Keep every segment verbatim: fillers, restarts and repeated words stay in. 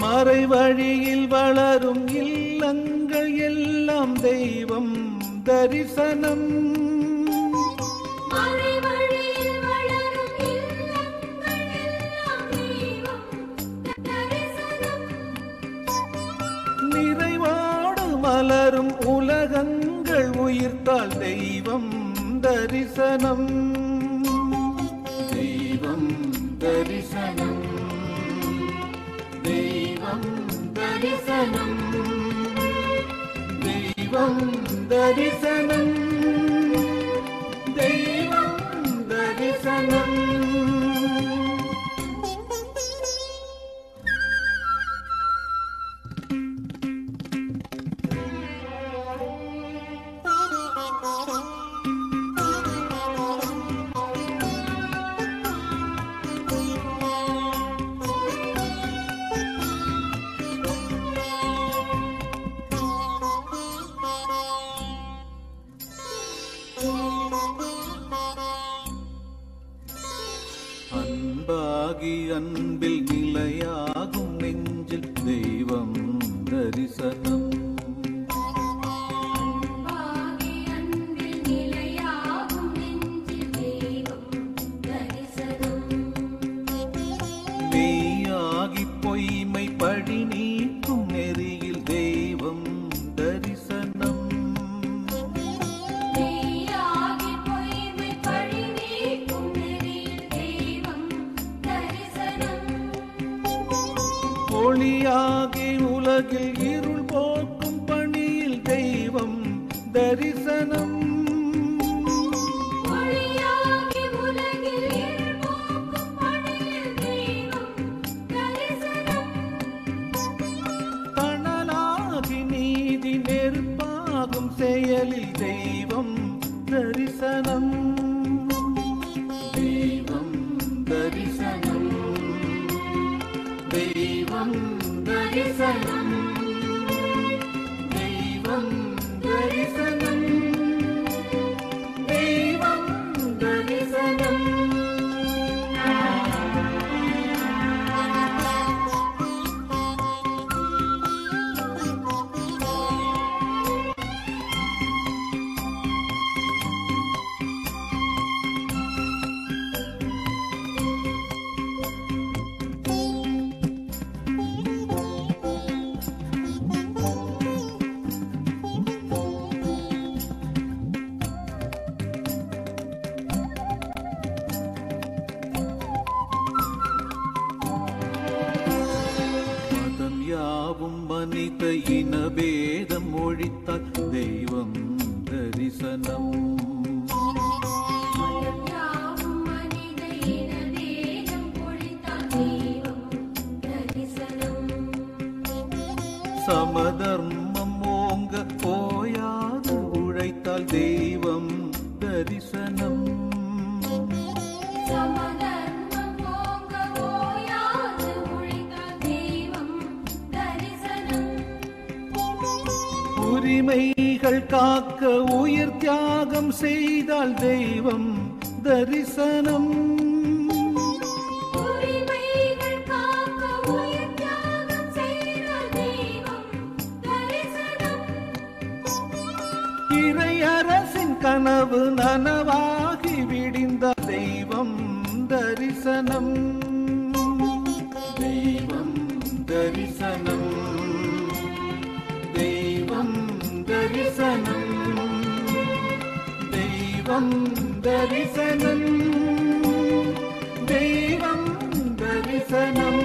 மறைவழியில் வளரும் இல்லங்கள் எல்லாம் தெய்வம் தரிசனம். நிறைவாடு மலரும் உலகங்கள் உயிர்த்தால் தெய்வம் தரிசனம். தெய்வம் தரிசனம், தெய்வம் தரிசனம், தெய்வம் தரிசனம், தெய்வம் தரிசனம். அன்பில் நிலையாகும் நெஞ்சில் தெய்வம் தரிசனம். மெய்யாகி பொய்மை படி நீக்கும் நெறியில் தெய்வம் தரிசனம். ஒளியாகி உலகில் இருள் போக்கும் பணியில் தெய்வம் தரிசனம். தணலாகி நீதி நெருப்பாகும் செயலில் தெய்வம் தரிசனம். தெய்வம் தரிசனம், தெய்வம் தரிசனம், தெய்வம் தரிசனம், தெய்வம் தரிசனம். மனித இனபேதம் ஒழித்தால் தெய்வம் தரிசனம். சமதர்மம் ஓங்க போயாது உழைத்தால் தெய்வம் தரிசனம். உரிமைகள் காக்க உயிர் தியாகம் செய்தால் தெய்வம் தரிசனம். கனவு நனவாகி விடிந்த தெய்வம் தரிசனம், தெய்வம் தரிசனம், தெய்வம் தரிசனம், தெய்வம் தரிசனம், தெய்வம் தரிசனம்.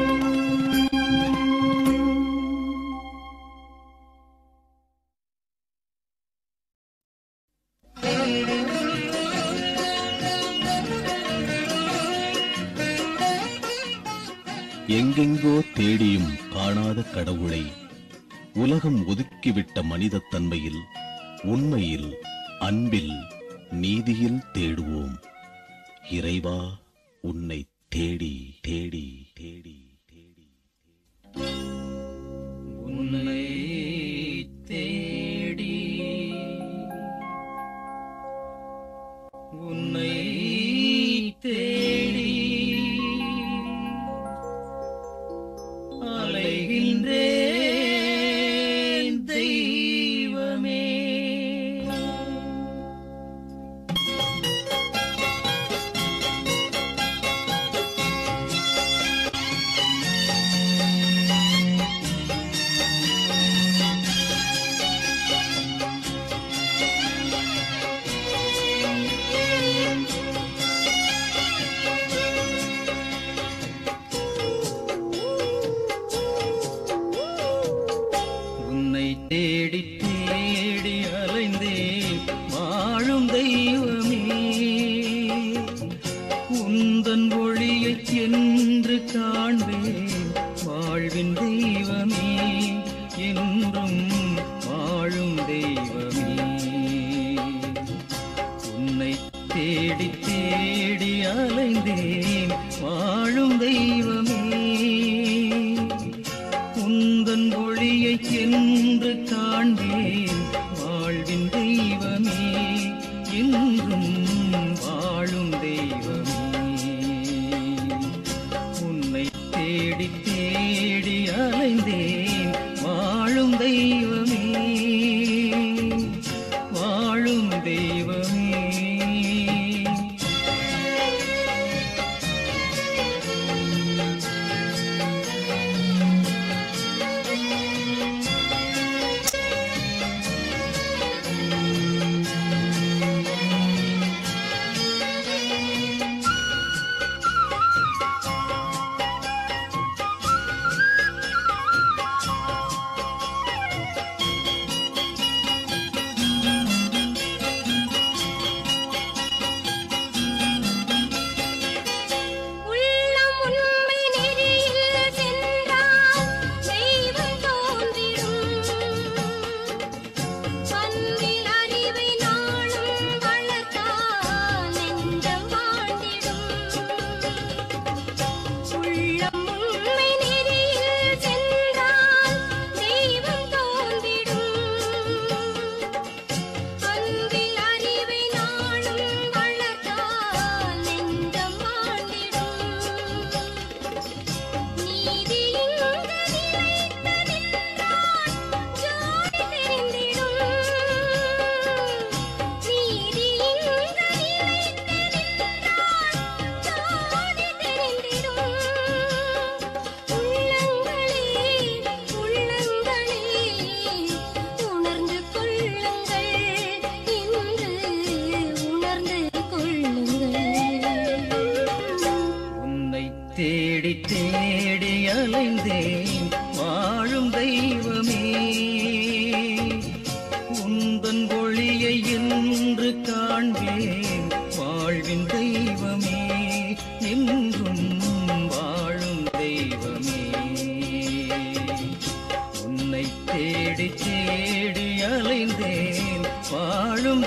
எங்கெங்கோ தேடியும் காணாத கடவுளை உலகம் ஒதுக்கிவிட்ட மனித தன்மையில், உண்மையில், அன்பில், நீதியில் தேடுவோம். இறைவா, உன்னை தேடி தேடி தேடி தேடி உன்னை தேடி உன்னை தேடி அலைகின்றேன்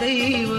தெய்வமே.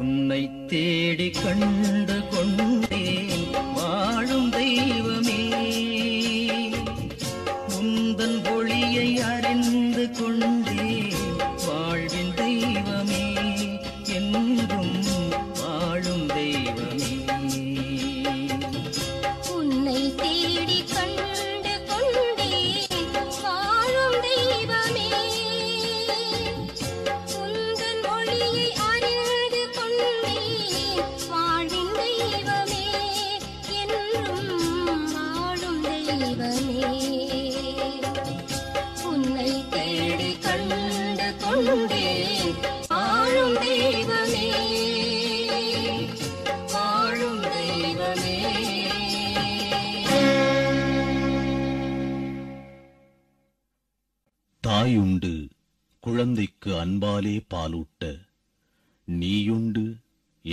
உன்னை தேடி கண்டு கொண்டேன் வாழும் தெய்வமே, உந்தன் ஒளியை அறிந்து கொண்டேன் வாழ்வின் தெய்வமே, என்றும் வாழும் தெய்வமே. உன்னை தேடி கண்டு கொண்டேன் வாழும் தெய்வமே, உந்தன் ஒளியை அறிந்து கொண்டேன் வாழ்வின் தெய்வமே, என்றும் வாழும் தெய்வமே. உன்னை தேடி கண்டு கொண்டேன் வாழும் தெய்வமே, வாழும் தெய்வமே. தாயுண்டு குழந்தைக்கு அன்பாலே பாலூட்ட, நீயுண்டு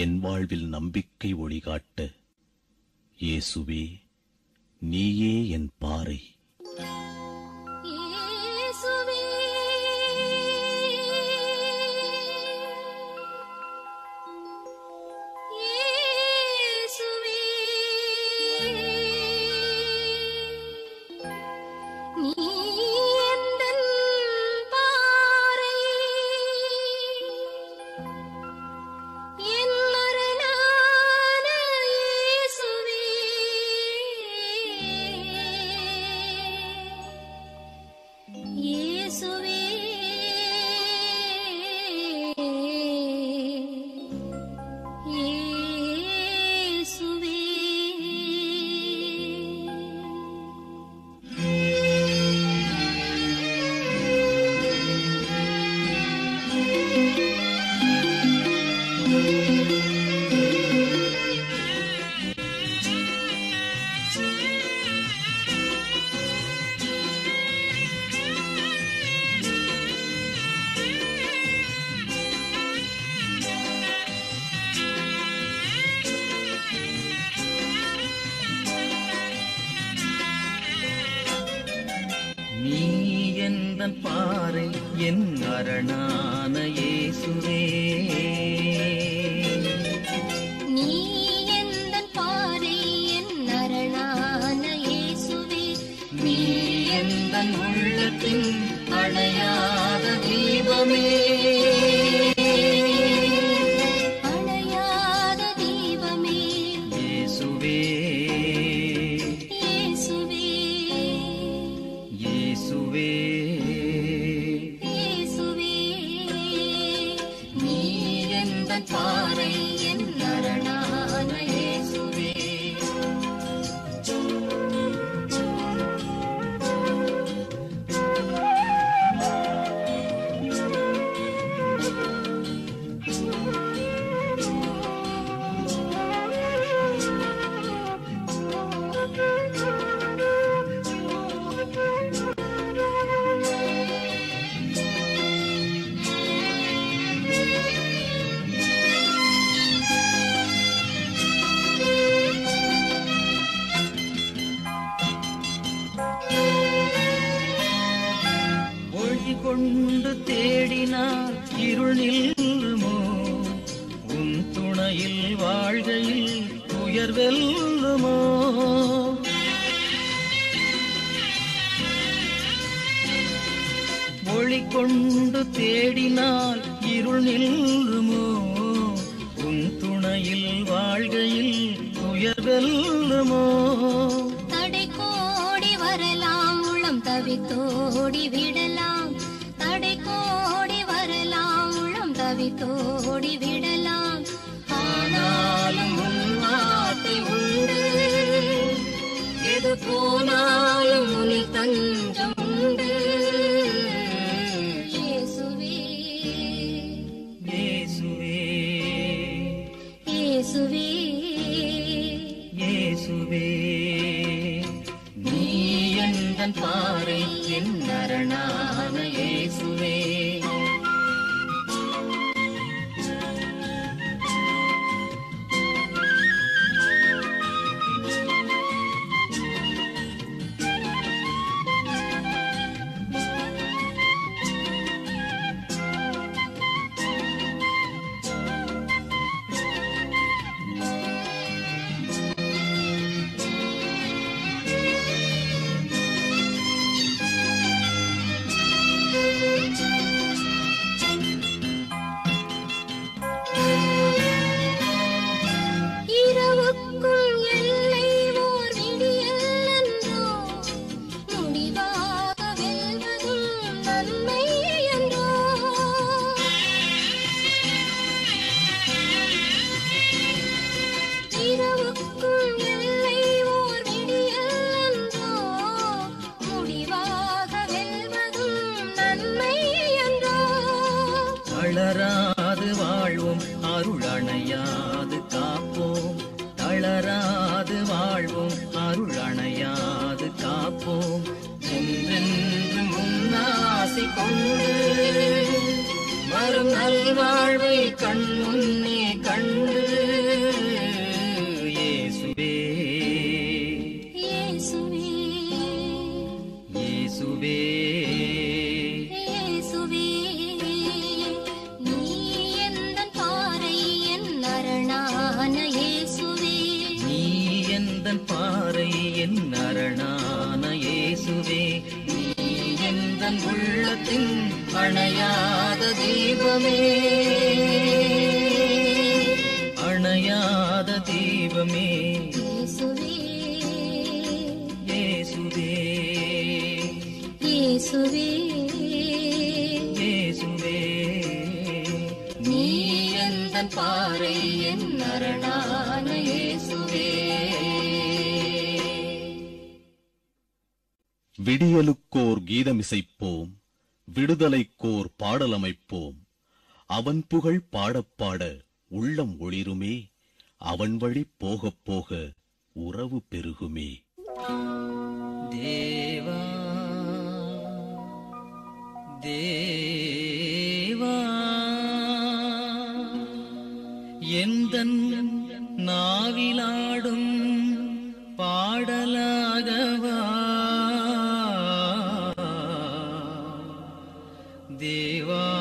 என் வாழ்வில் நம்பிக்கை ஒளிகாட்ட. இயேசுவே, நீயே என் பாறை. நீ எந்தன் பாறை, என் அரணான இயேசுவே, நீ எந்தன் பாறை, என் அரணான இயேசுவே, நீ எந்தன் உள்ளத்தின் அணையாத தீபமே, அணையாத தீபமே. இயேசுவே, நீ எந்தன் பாறை, என் அரணான இயேசுவே. கொண்டு தேடினால் இருள் நில்லுமோ, உன் துணையில் வாழ்கையில் உயர்வெல்லுமோ. ஒளி கொண்டு தேடினால் இருள் நில்லுமோ, உன் துணையில் வாழ்கையில் உயர்வெல்லுமோ. தடை கோடி வரலாம், உளம் தவித்தோடி விடலாம், தடை கோடி வரலாம், உளம் தவி தோடி விடலாம், ஆனாலும் உன் வார்த்தை உண்டு, எது போனாலும் உனில் தஞ்சம் உண்டு. இயேசுவே, இயேசுவே, இயேசுவே, இயேசுவே, நீ எந்தன் பாறை, என் அரணான இயேசுவே. விடியலுக்கோர் கீதமிசைப்போம், விடுதலைக்கோர் பாடலமைப்போம். அவன் புகழ் பாடப்பாட உள்ளம் ஒளிருமே, அவன் வழி போகப் போக உறவு பெருகுமே. தேவா தேவா எந்தன் நாவிலாடும் பாடலாகவா தேவா தேவா.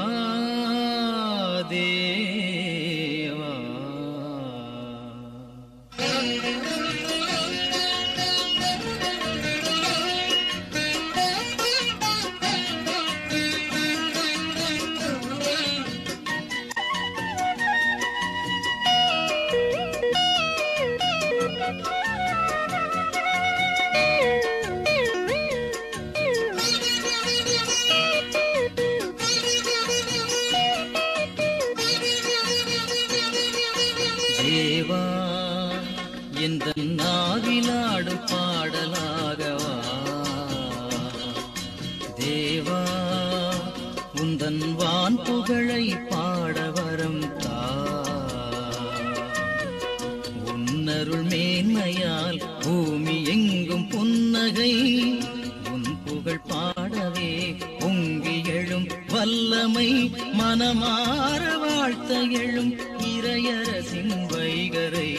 மனமார வாழ்த்த எழும் இறையரசின் வைகரை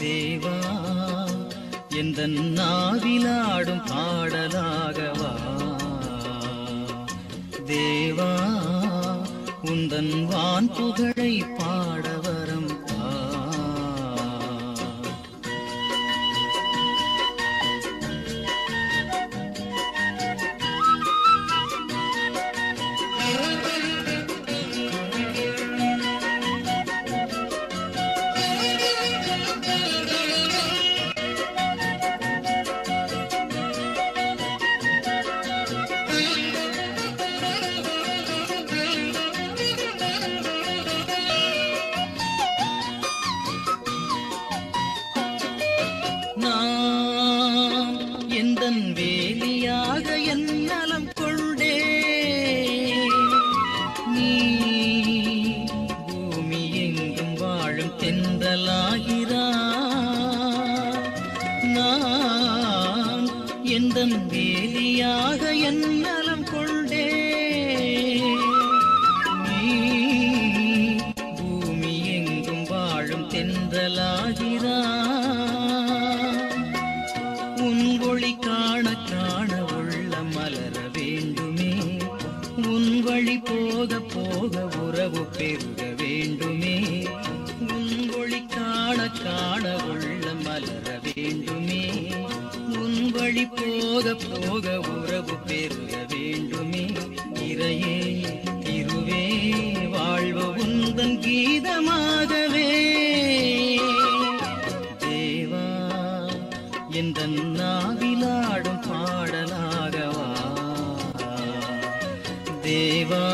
தேவா எந்த நாவிலாடும் பாடலாகவா தேவா உந்தன் வான் புகழை பாடவரம் தா. தேவா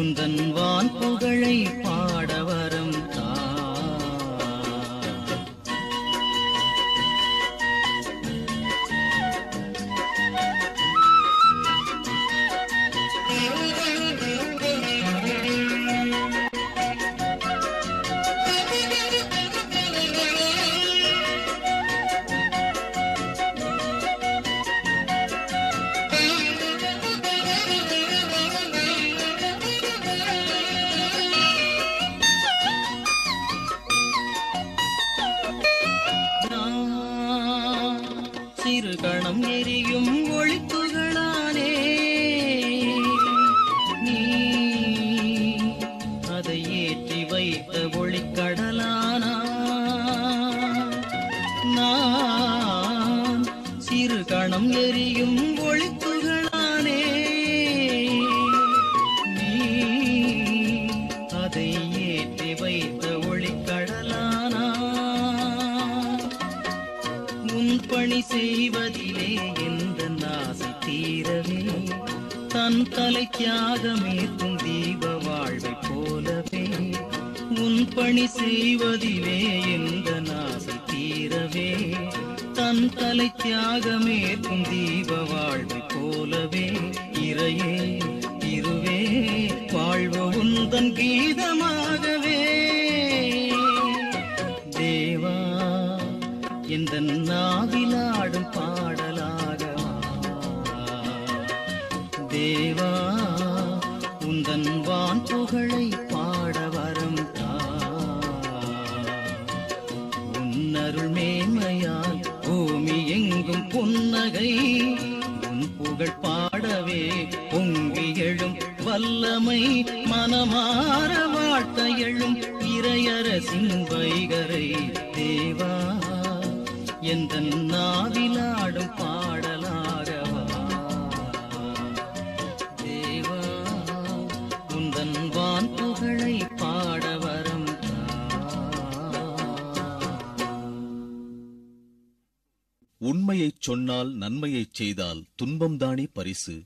உந்தன் வான் புகழை பாட வரம் தா. கணம் எரியும் ஒளித்துகளானே நீ அதை ஏற்றி வைத்த ஒளிக்கடலானா நான் சிறு கணம் எரியும் ஒளித்துகளானே நீ அதை ஏற்றி வைத்த ஒளிக்கடலானா பணி செய்வதிலே எந்த ஆசை தீரவே தன் தலை தியாகமேற்கும் தீப வாழ்வை போலவே உன் பணி செய்வதிலே எந்த ஆசை தீரவே தன் தலை தியாகமேற்கும் தீப வாழ்வை போலவே இறையே திருவே வாழ்வு உந்தன் கீதமாகவே தேவா எந்த நாவிலாடும் பாடலாக தேவா உந்தன் வான் புகழை பாட வரம் தா. உன்னருள் மேன்மையால் பூமி எங்கும் புன்னகை உன் புகழ் பாடவே பொங்கி எழும் வல்லமை மனமார வாழ்த்த எழும் இறையரசின் வைகரை தேவா எந்த நாவிலாடும் பாடலாகவா தேவா உந்தன் வான் புகழை பாட வரம் தா. உண்மையைச் சொன்னால் நன்மையைச் செய்தால் துன்பம்தானே பரிசு.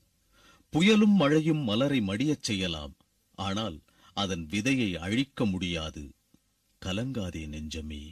புயலும் மழையும் மலரை மடியச் செய்யலாம், ஆனால் அதன் விதையை அழிக்க முடியாது. கலங்காதே நெஞ்சமே.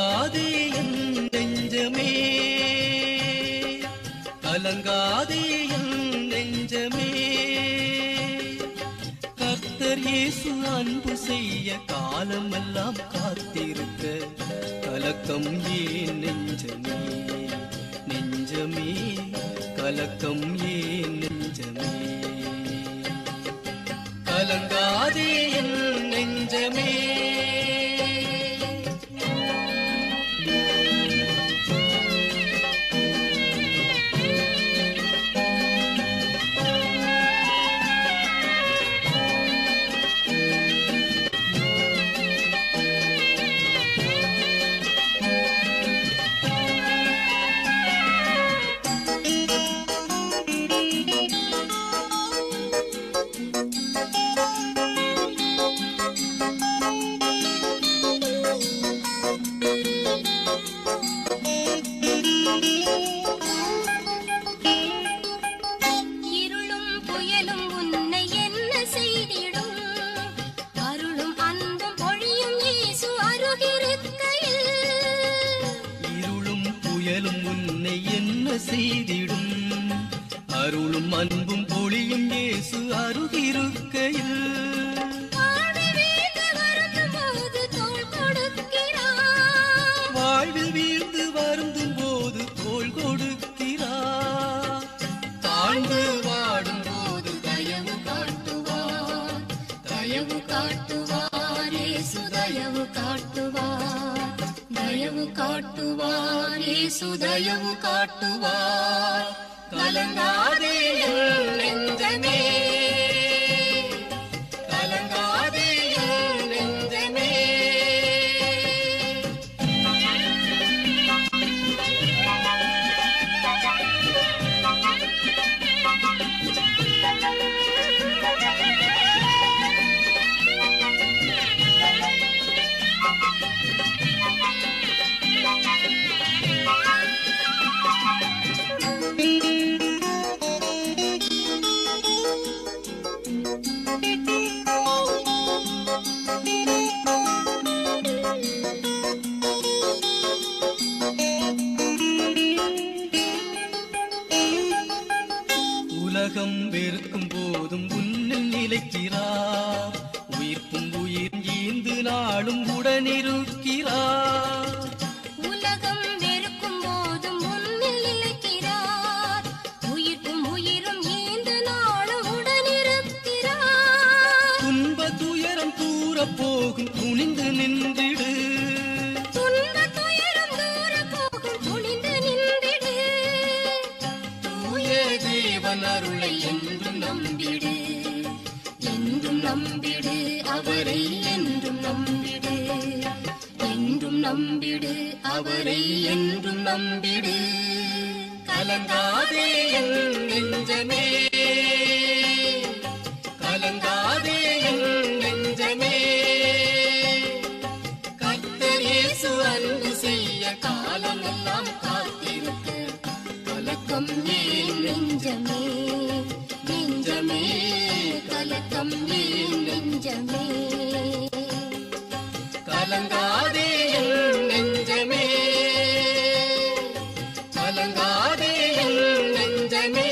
கலங்காதே என் நெஞ்சமே, கலங்காதே என் நெஞ்சமே, கர்த்தர் இயேசு அன்பு செய்ய காலமெல்லாம் காத்திருக்க கலக்கம் ஏன் நெஞ்சமே, நெஞ்சமே, கலக்கம் ஏன் நெஞ்சமே, கலங்காதே என் நெஞ்சமே. செய்திடும் அருளும் அன்பும் பொழியும் மேயும் இயேசு அருகிருக்கையில் வாழ்வில் வீழ்ந்து வருந்தும் போது தோள் கொடுக்கிறார், தாழ்ந்து வாடும் போது தயவு காட்டுவார், தயவு காட்டுவார் இயேசு, தயவு காட்டுவார், தயவு காட்டுவார் இயேசு, தயவு காட்டுவார். கலங்காதே என் நெஞ்சமே, கலங்காதே என் நெஞ்சமே. உலகம் வெறுக்கும் போதும் உன்னில் நிலைக்கிறார், உயிர்ப்பும் உயிர் ஈந்து நாளும் உடனிருக்கிறார். உலகம் வெறுக்கும் போதும் உன்னில் நிலைக்கிறார், உயிர்ப்பும் உயிரும் ஈந்து நாளும் உடனிருக்கிறார். துன்ப துயரம் தூர போகும் துணிந்து நின்றிடு, துன்ப துயரம் தூர போகும் துணிந்து நின்றிடு. தூய தேவன் அருளை என்றும் நம்பிடு, என்றும் நம்பிடு அவரை, என்றும் நம்பிடு, என்றும் நம்பிடு அவரை, என்றும் நம்பிடு. கலங்காதே என் நெஞ்சமே, கலங்காதே என் நெஞ்சமே. கர்த்தர் இயேசு அன்பு செய்ய காலமெல்லாம் காத்திருக்க, கலக்கம் ஏன் நெஞ்சமே, நெஞ்சமே, கலக்கம் ஏன் நெஞ்சமே. கலங்காதே என் நெஞ்சமே, கலங்காதே என் நெஞ்சமே.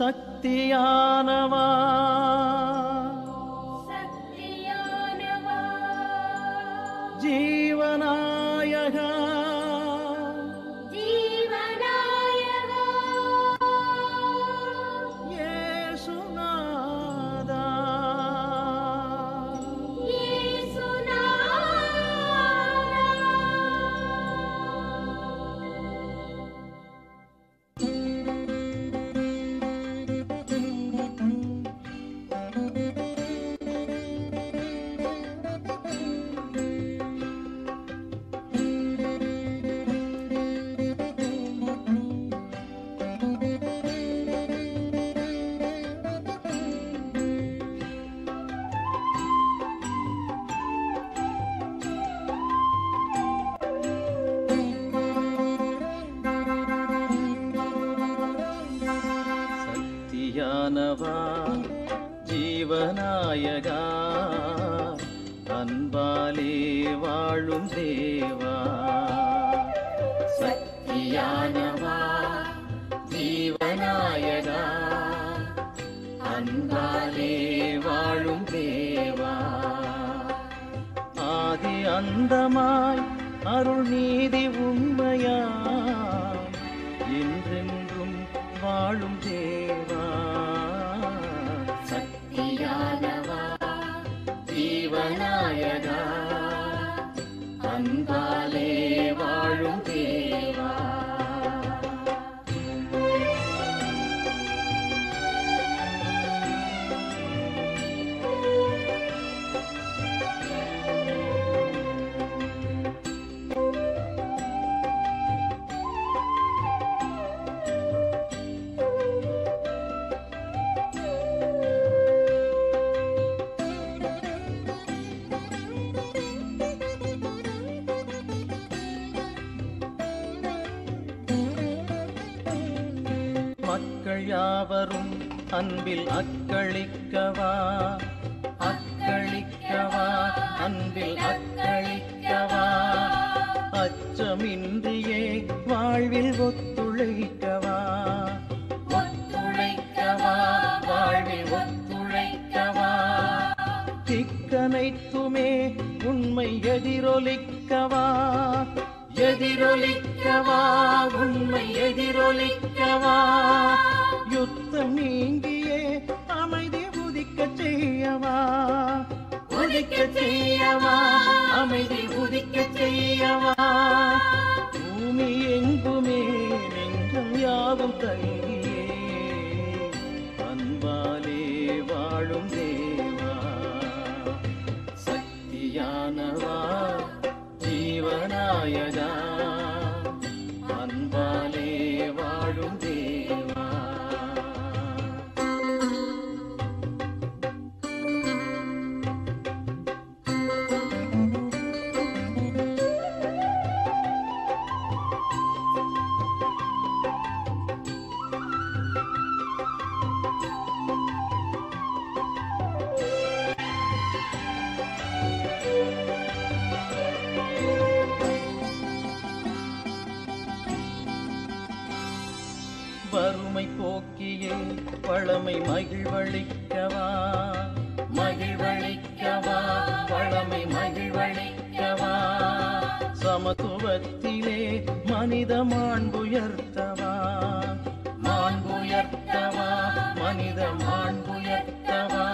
சக்தியானவா, சக்தியானவா, ஜீவநாயகா, ஜீவநாயகா, இயேசுநாதா, இயேசுநாதா. ஜீவநாயகா, அன்பாலே வாழும் தேவா, சக்தியானவா, ஜீவநாயகா, அன்பாலே வாழும் தேவா. ஆதி அந்தமாய் அருள் நீதி உண்மையா, என்றென்றும் வாழும் தேவா, ஜீவநாயகா, அன்பாலே வாழும் தேவா. யாவரும் அன்பில் அக்களிக்கவா அக்களிக்கவா அன்பில் அக்களிக்கவா அச்சமின்றியே வாழ்வில் ஒத்துழைக்கவா ஒத்துழைக்கவா வாழ்வில் ஒத்துழைக்கவா திக்கனைத்துமே உண்மை எதிரொலிக்கவா எதிரொலிக்கவா உண்மை எதிரொலிக்கவா யுத்தம் நீங்கியே அமைதி உதிக்க செய்யவா உதிக்க செய்யவா அமைதி உதிக்க செய்யவா பூமி எங்குமே நெஞ்சம் யாவும் தங்கியே அன்பாலே வாழும் தேவா சக்தியானவா ஜீவநாயகா அன்பாலே வாழும் தேவா. வறுமை போக்கியே வளமை மகிழ்வளிக்கவா மகிழ்வளிக்கவா வளமை மகிழ்வளிக்கவா சமத்துவத்திலே மனித மாண்புயர்த்தவா மாண்புயர்த்தவா மனித மாண்புயர்த்தவா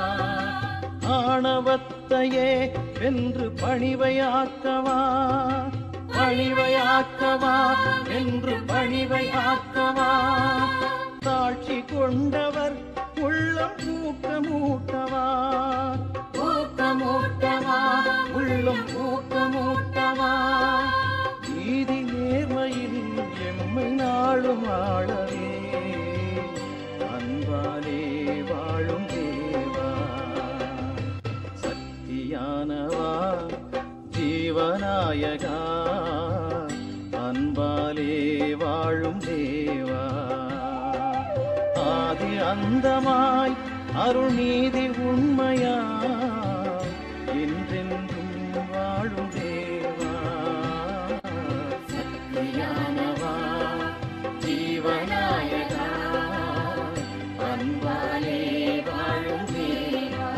ஆணவத்தையே வென்று பணிவையாக்கவா பணிவையாக்கவா என்று பணிவையாக்கவா தாழ்ச்சி கொண்டவர் உள்ளம் ஊக்கமூட்டவா ஊக்கமூட்டவா உள்ளம் ஊக்கமூட்டவா நீதி நேர்மையில் எம்மை நாளும் ஆளவே அன்பாலே வாழும் தேவா சக்தியானவா ஜீவநாயகா அன்பாலே வாழும் தேவா. ஆதி அந்தமாய் அருள் நீதி உண்மையா என்றென்றும் வாழும் தேவா சக்தியானவா ஜீவநாயகா அன்பாலே வாழும் தேவா.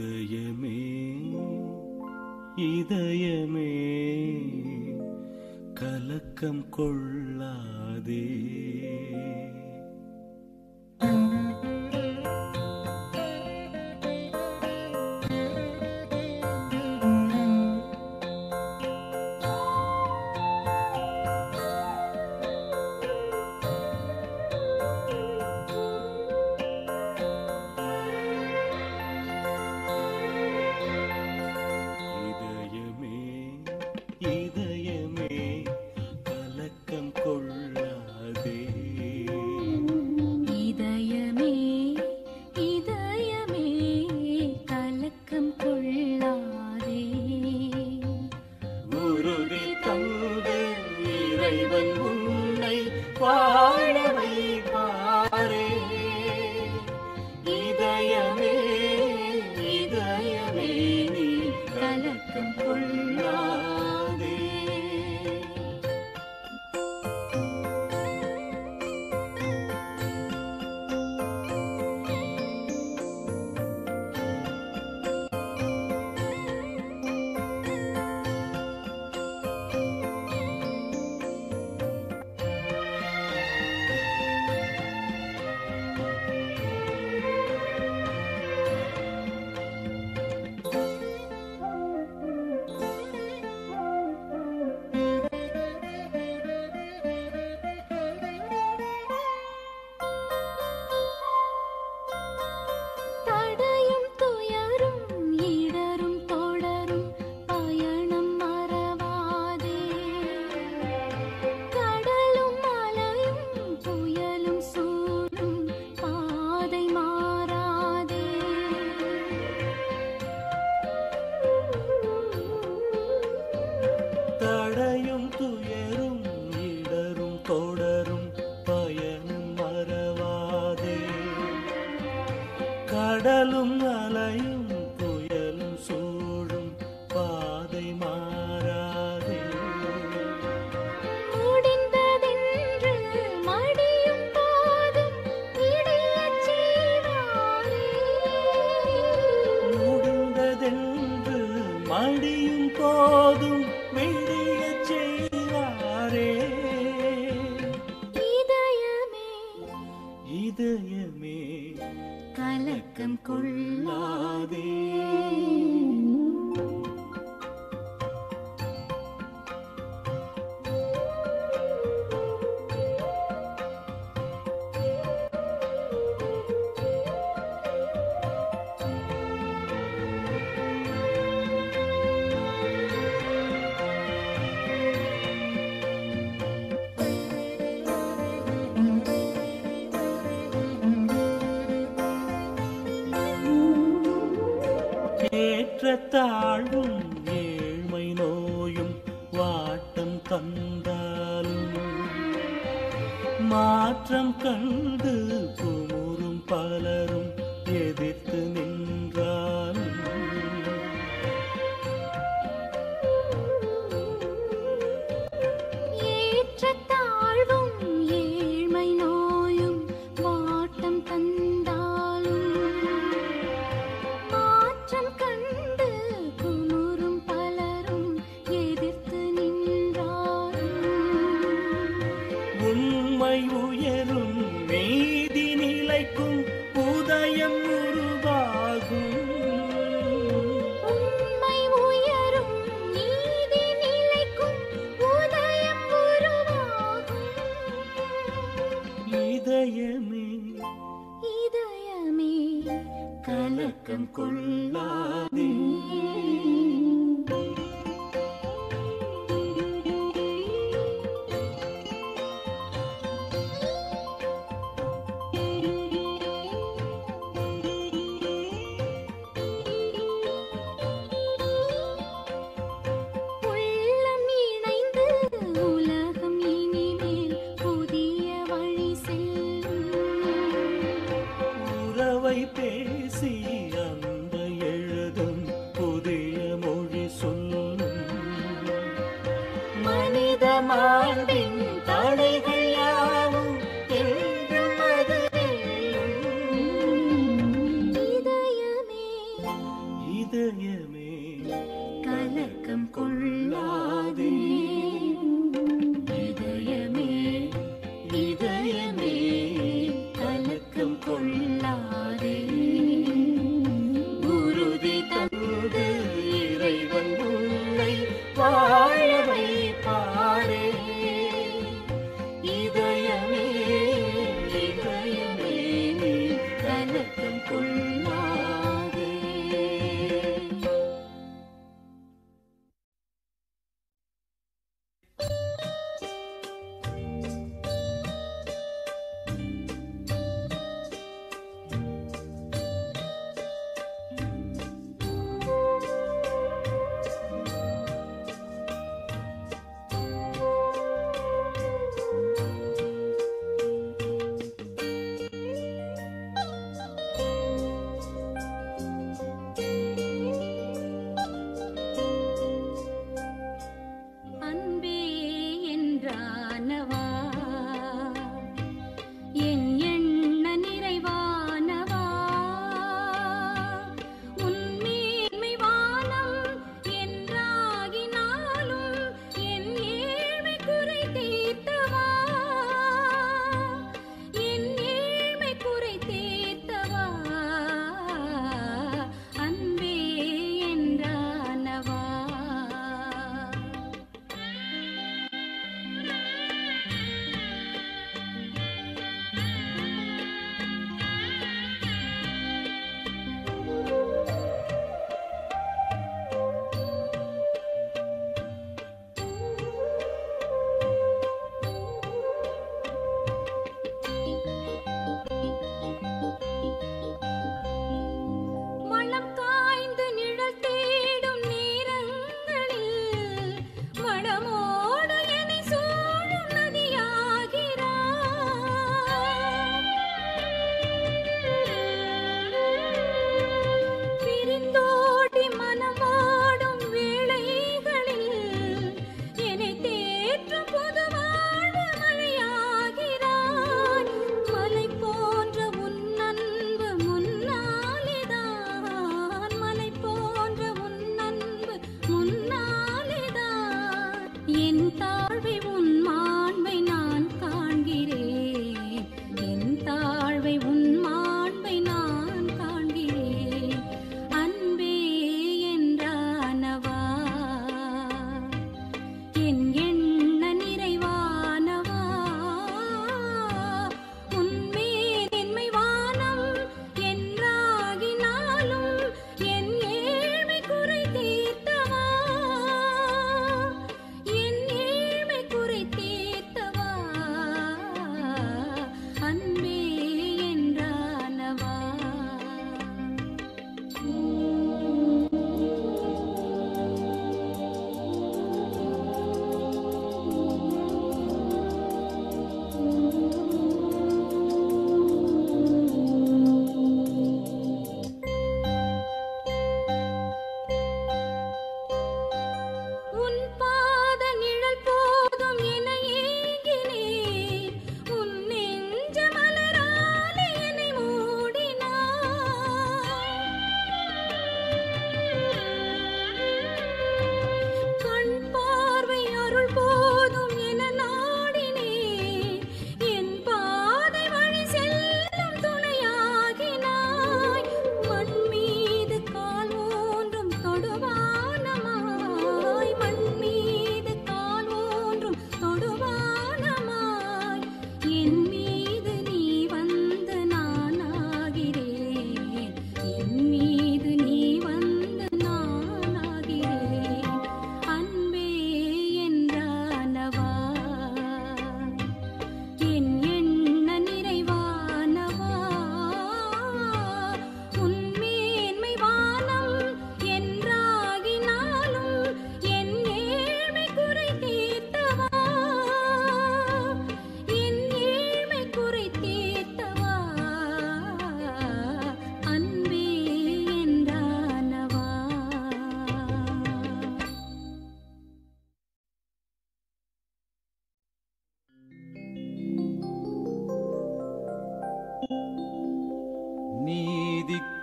இதயமே இதயமே கலக்கம் கொள்ளாதே. தாழ்வும் ஏழ்மை நோயும் வாட்டம் தந்தாலும் மாற்றம் கண்டு குமுறும் பலரும் எதிர்த்து நின்றாலும் ஏற்ற தாழ்வும் ஏழ்மை நோயும் வாட்டம் தந்தாலும் மாற்றம் கண்டு கலக்கம் கொள்ளாதே.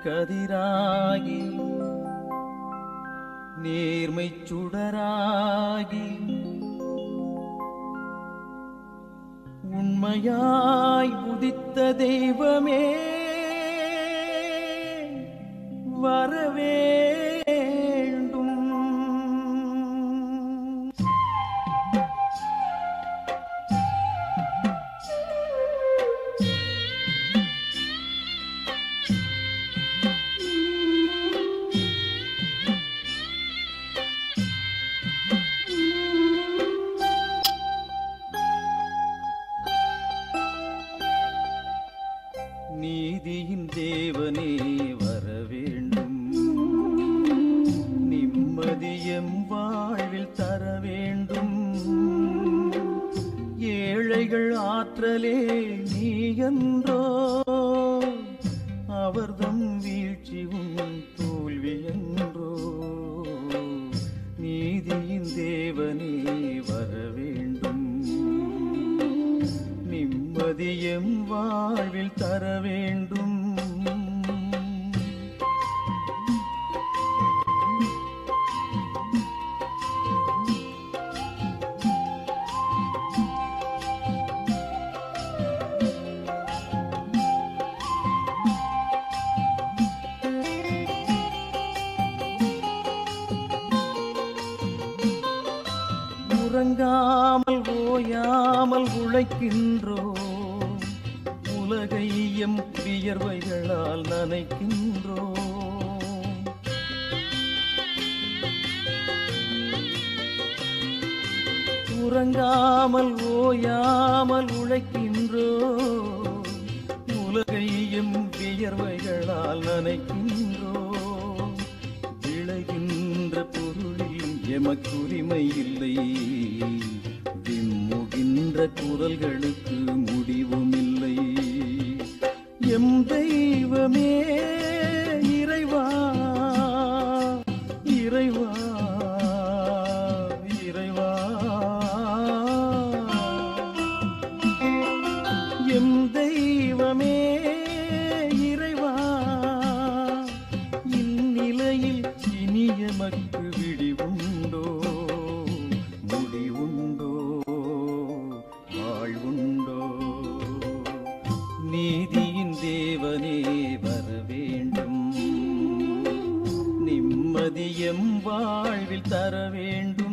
கதிராகி நேர்மைச் சுடராகி உண்மையாய் உதித்த தெய்வமே வரவேண்டும். தேவனே வர வேண்டும், நிம்மதியம் வாழ்வில் தர வேண்டும். ஏழைகள் ஆற்றலே நீ என்றோ அவர்தம் வீழ்ச்சி உன் தோல்வி என்றோ. நீதியின் தேவனே வர வேண்டும், உறுதி எம் வாழ்வில் தர வேண்டும். உறங்காமல் ஓயாமல் உழைக்கின்றோம், உலகை எம் வியர்வைகளால் நனைக்கின்றோம். உறங்காமல் ஓயாமல் உழைக்கின்றோம், உலகை எம் வியர்வைகளால் நனைக்கின்றோம். விளைகின்ற பொருளில் எமக்குரிமை இல்லை, குரல்களுக்கு முடிவும் இல்லை. எம் தெய்வமே இறைவா இறைவா இறைவா, எம் தெய்வமே இறைவா, இந்நிலையில் இனிய மக்கு விடிவுண்டோ முடிவுண்டோ வாழ்வுண்டோ? நீதியின் தேவனே வர வேண்டும், நிம்மதியம் வாழ்வில் தர வேண்டும்.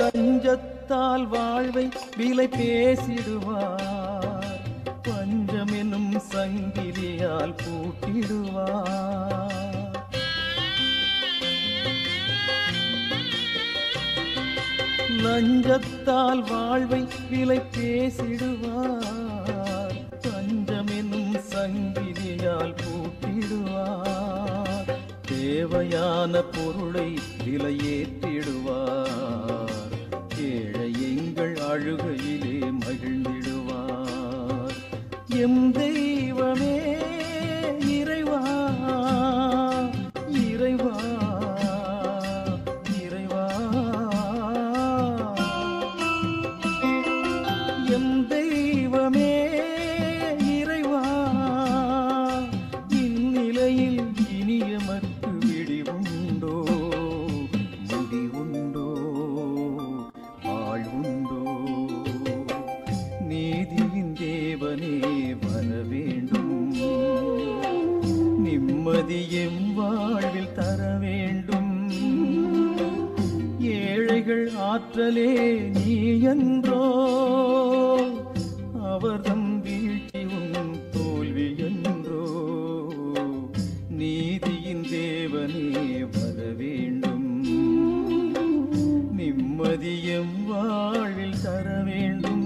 லஞ்சத்தால் வாழ்வை விலை பேசிடுவார், பஞ்சம் எனும் சங்கிலியால் பூட்டிடுவார். லஞ்சத்தால் வாழ்வை விலை பேசிடுவார், பஞ்சம் எனும் சங்கிலியால் பூட்டிடுவார். தேவையான பொருளை விலையேற்றிடுவார், ஏழை எங்கள் அழுகையிலே மகிழ்ந்திடுவார். எம் தெய்வமே இறைவா இறைவா இறைவா, எம் தெய்வமே இறைவா, இந்நிலையில் இனிய மக்கு விடிவுண்டோ முடிவுண்டோ வாழ்வுண்டோ? நீதியின் தேவனே வர வேண்டும், நிம்மதியும் வாழ்வில் தர வேண்டும். ஏழைகள் ஆற்றலே நீ என்றோ, அவர்தம் வீழ்ச்சியும் தோல்வி என்றோ? நீதியின் தேவனே வர வேண்டும், நிம்மதியும் வாழ்வில் தர வேண்டும்.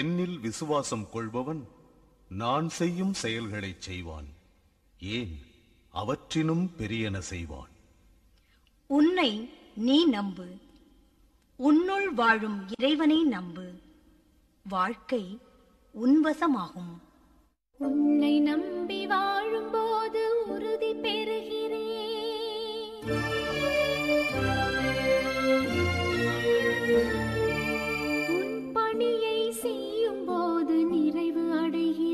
என்னில் விசுவாசம் கொள்பவன் நான் செய்யும் செயல்களைச் செய்வான், ஏன் அவற்றினும் பெரியன செய்வான். உன்னை நீ நம்பு, உன்னுள் வாழும் இறைவனை நம்பு, வாழ்க்கை உன்வசமாகும். உன்னை நம்பி வாழும் போது உறுதி பெறுகிறேன். உன் பணியை செய்யும் போது நிறைவு அடைகிறேன்.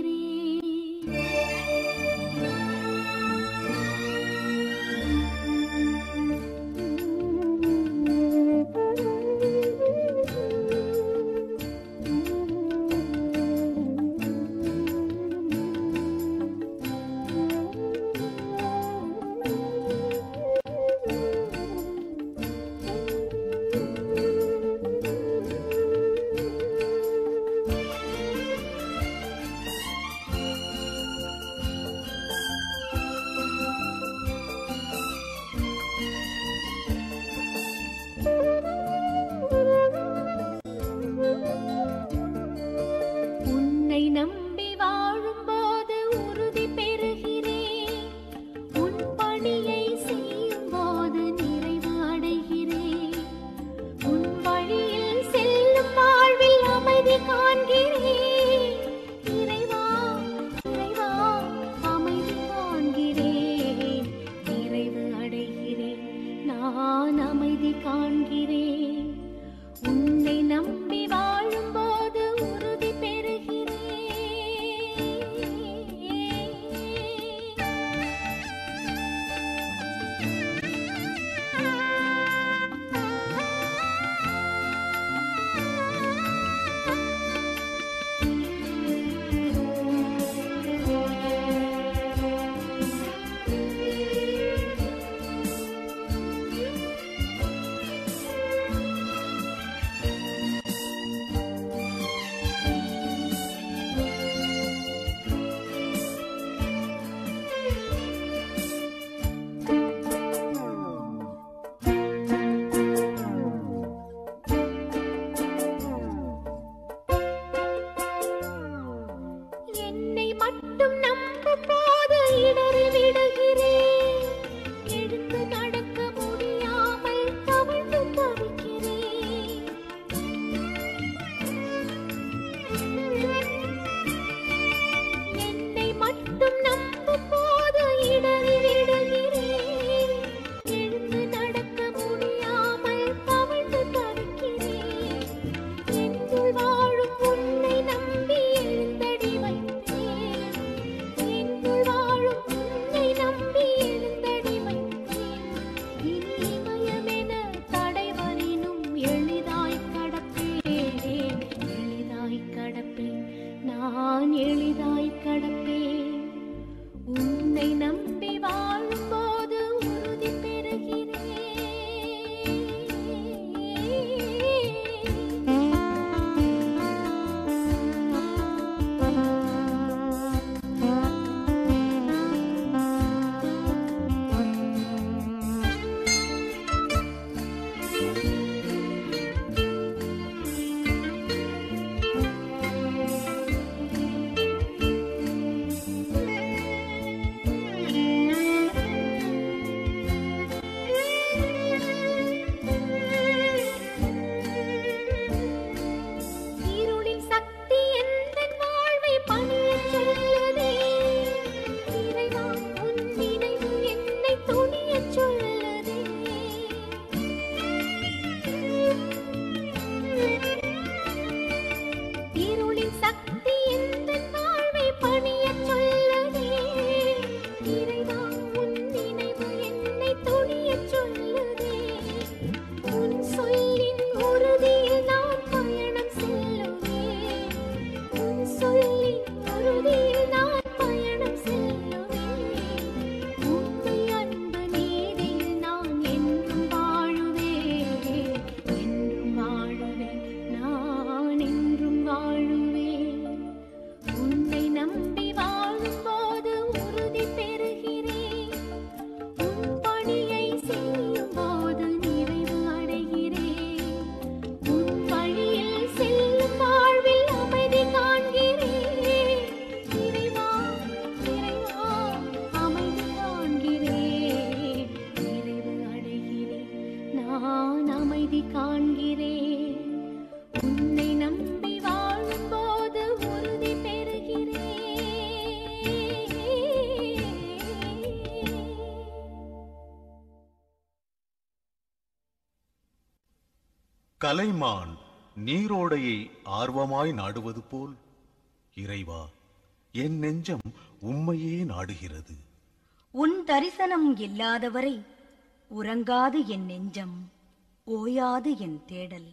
கலைமான் நீரோடையை ஆர்வமாய் நாடுவது போல் இறைவா என் நெஞ்சம் உம்மையே நாடுகிறது. உன் தரிசனம் இல்லாதவரை உறங்காது என் நெஞ்சம், ஓயாது என் தேடல்.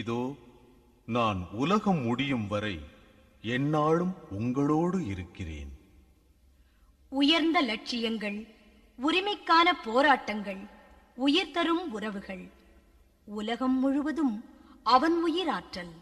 இதோ நான் உலகம் முடியும் வரை என்னாலும் உங்களோடு இருக்கிறேன். உயர்ந்த லட்சியங்கள், உரிமைக்கான போராட்டங்கள், உயிர் தரும் உறவுகள், உலகம் முழுவதும் அவன் உயிராற்றல்.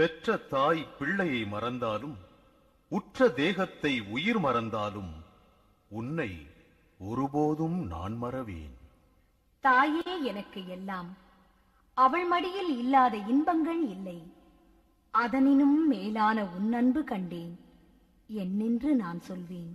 பெற்ற தாய் பிள்ளையை மறந்தாலும் உற்ற தேகத்தை உயிர் மறந்தாலும் உன்னை ஒருபோதும் நான் மறவேன். தாயே எனக்கு எல்லாம், அவள் மடியில் இல்லாத இன்பங்கள் இல்லை. அதனினும் மேலான உன் அன்பு கண்டேன் என்னென்று நான் சொல்வேன்.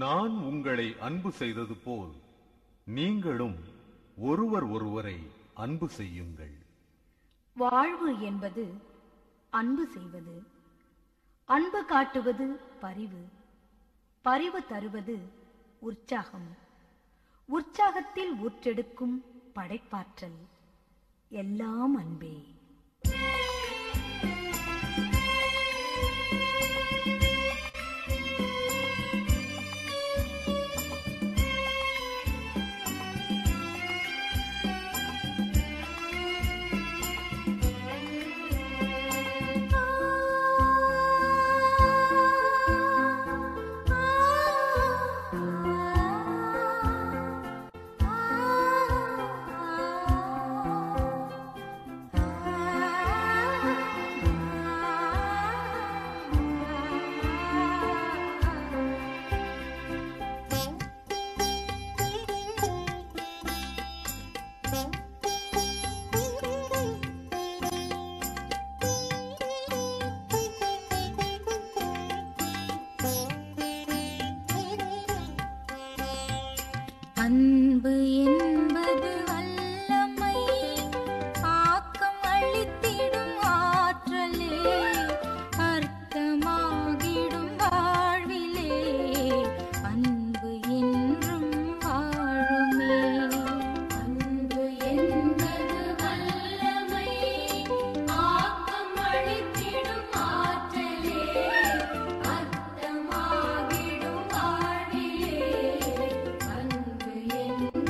நான் உங்களை அன்பு செய்தது போல் நீங்களும் ஒருவர் ஒருவரை அன்பு செய்யுங்கள். வாழ்வு என்பது அன்பு செய்வது, அன்பு காட்டுவது பரிவு, பரிவு தருவது உற்சாகம், உற்சாகத்தில் ஊற்றெடுக்கும் படைப்பாற்றல் எல்லாம் அன்பே. அன்பு என்பது வல்லமை, ஆக்கம் அளித்திடும் ஆற்றலே, அர்த்தமாகிடும் வாழ்விலே, அன்பு என்றும் வாழுமே. அன்பு என்பது வல்லமை, ஆக்கம் அளித்திடும் ஆற்றலே, அர்த்தமாகிடும் வாழ்விலே, அன்பு என்பது வல்லமை,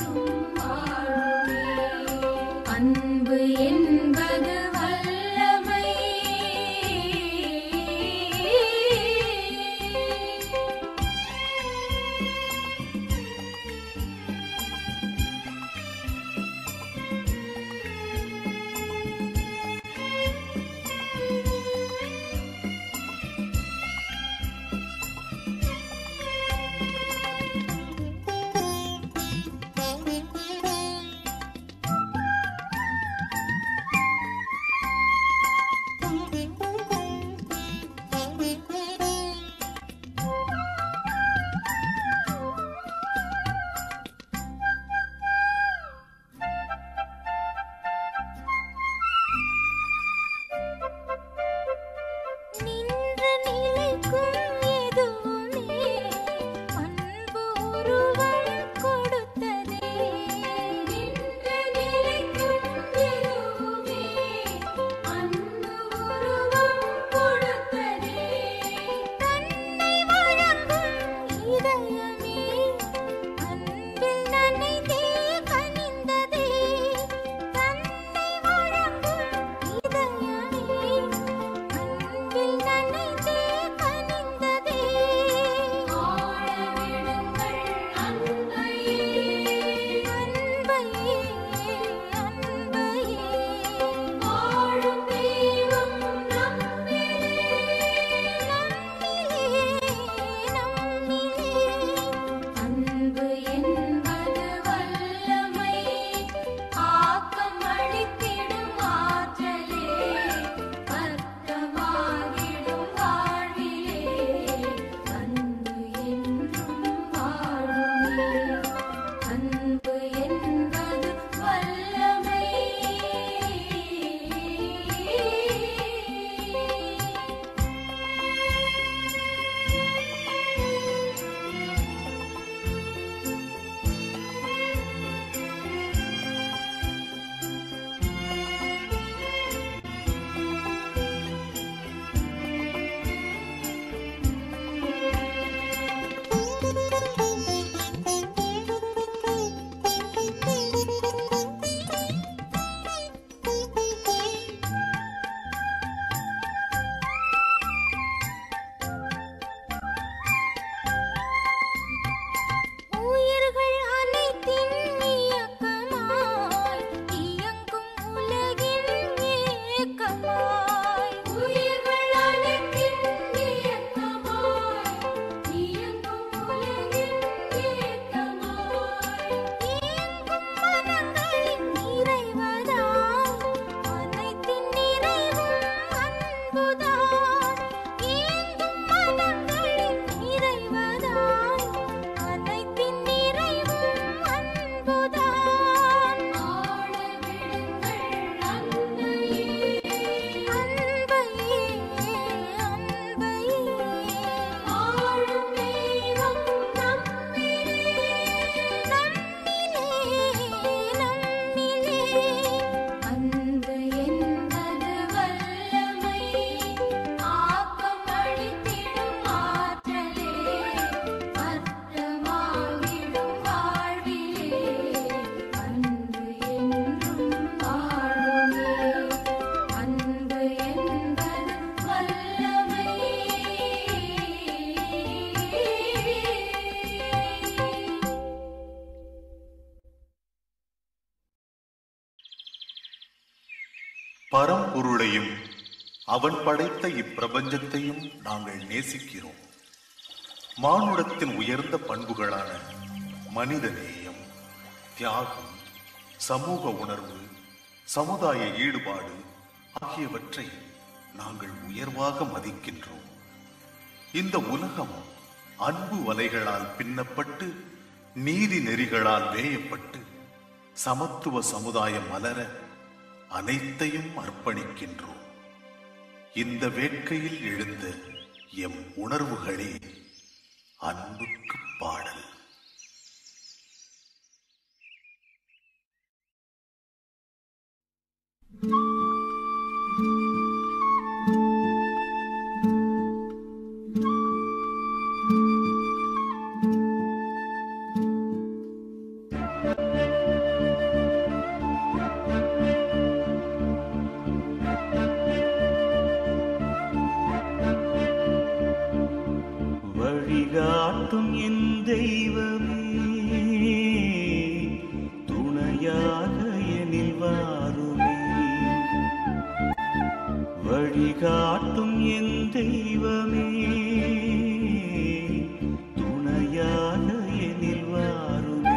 பரம்பொருளையும் அவன் படைத்த இப்பிரபஞ்சத்தையும் நாங்கள் நேசிக்கிறோம். மானுடத்தின் உயர்ந்த பண்புகளான மனித நேயம், தியாகம், சமூக உணர்வு, சமுதாய ஈடுபாடு ஆகியவற்றை நாங்கள் உயர்வாக மதிக்கின்றோம். இந்த உலகம் அன்பு வலைகளால் பின்னப்பட்டு நீதி நெறிகளால் வேயப்பட்டு சமத்துவ சமுதாயம் மலர அனைத்தையும் அர்ப்பணிக்கின்றோம். இந்த வேட்கையில் எழுந்த எம் உணர்வுகளே அன்புக்கு பாடல். வழிகாட்டும் என் தெய்வமே, துணையாக எனில் வாருமே. வழிகாட்டும் என் தெய்வமே, துணையாக எனில் வாருமே.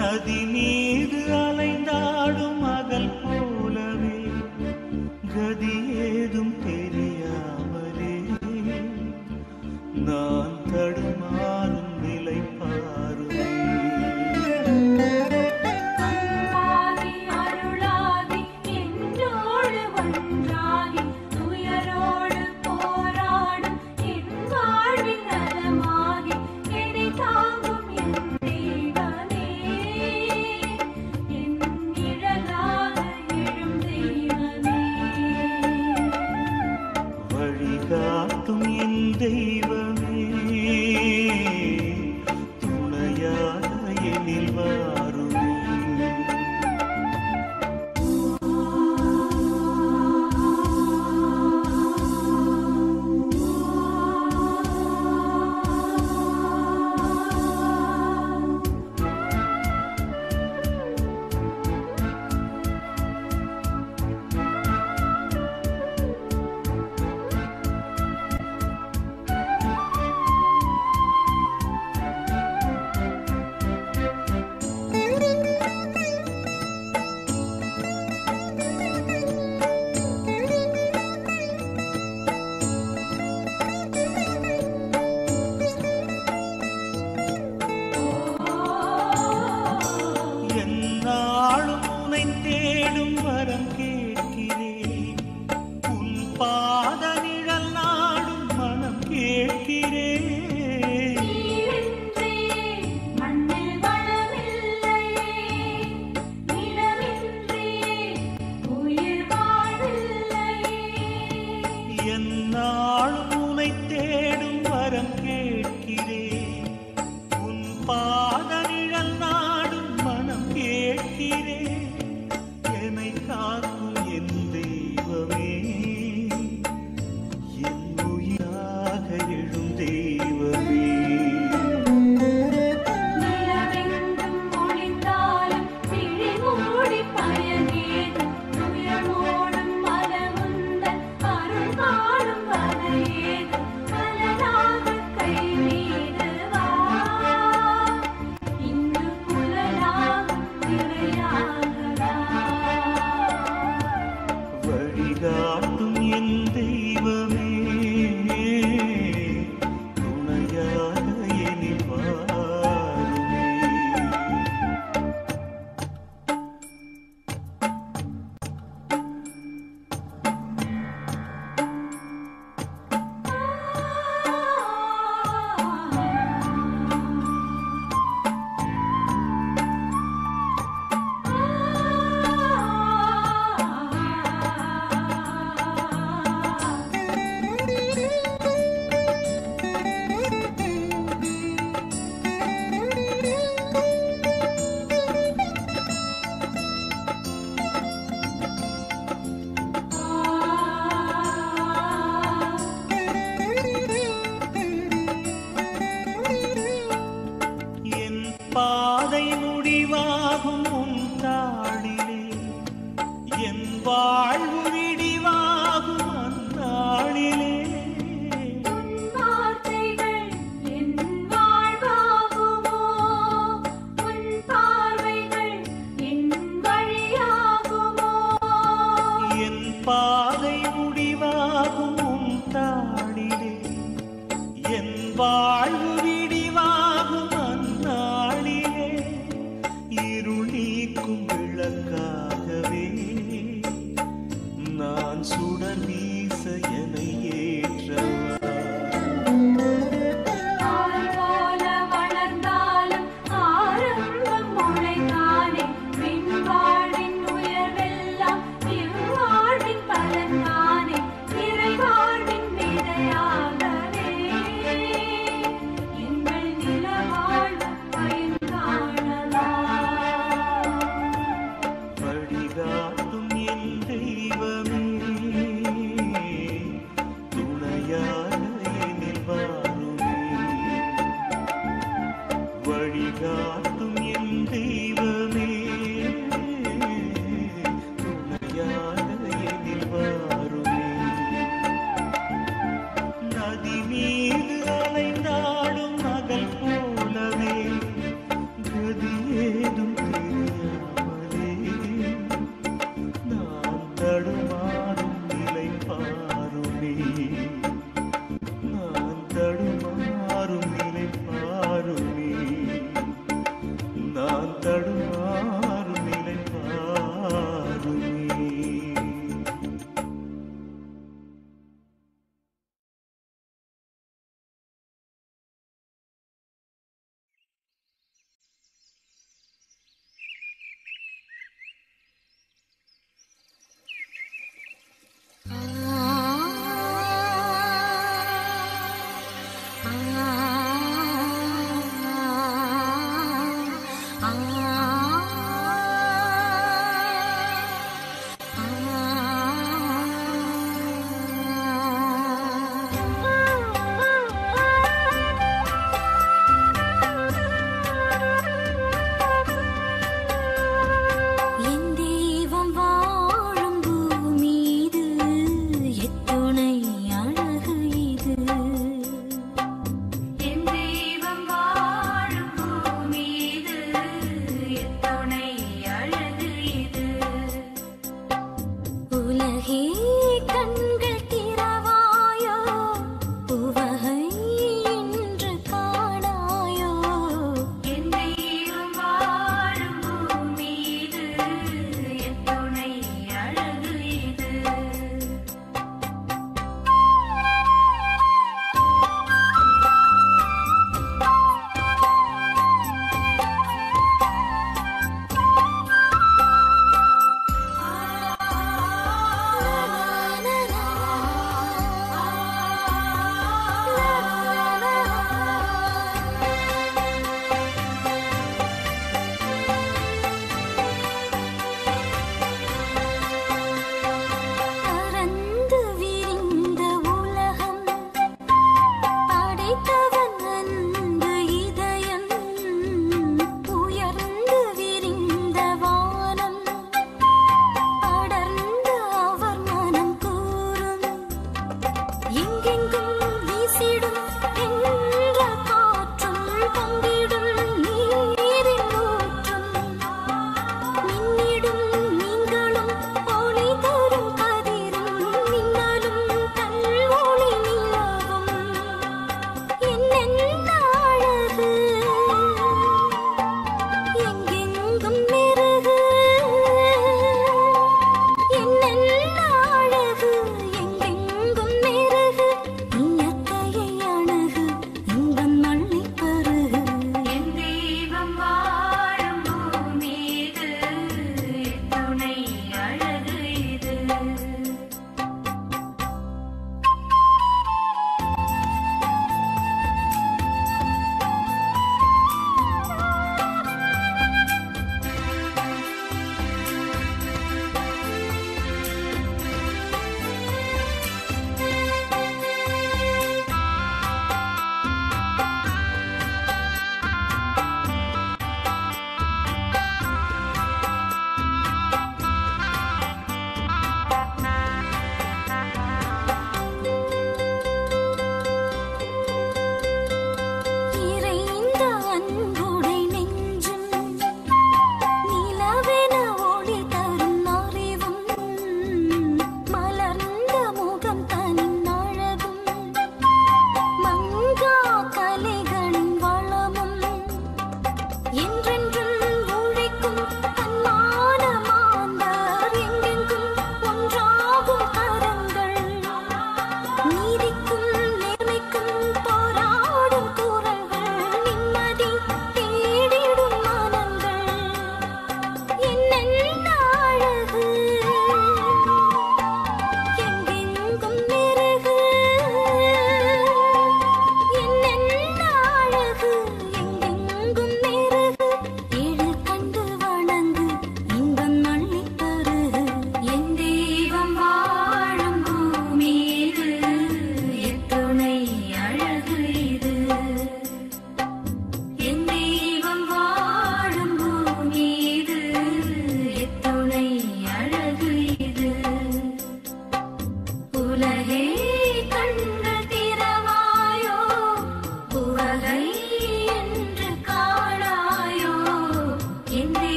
நதி மீது அலைந்தாடும் அகல் போலவே கதி ஏதும் தெரியாமலே நான் தடுமாறும் நிலை பாருமே. காட்டும் என் தெய்வமே, துணையாக எனில் வாருமே.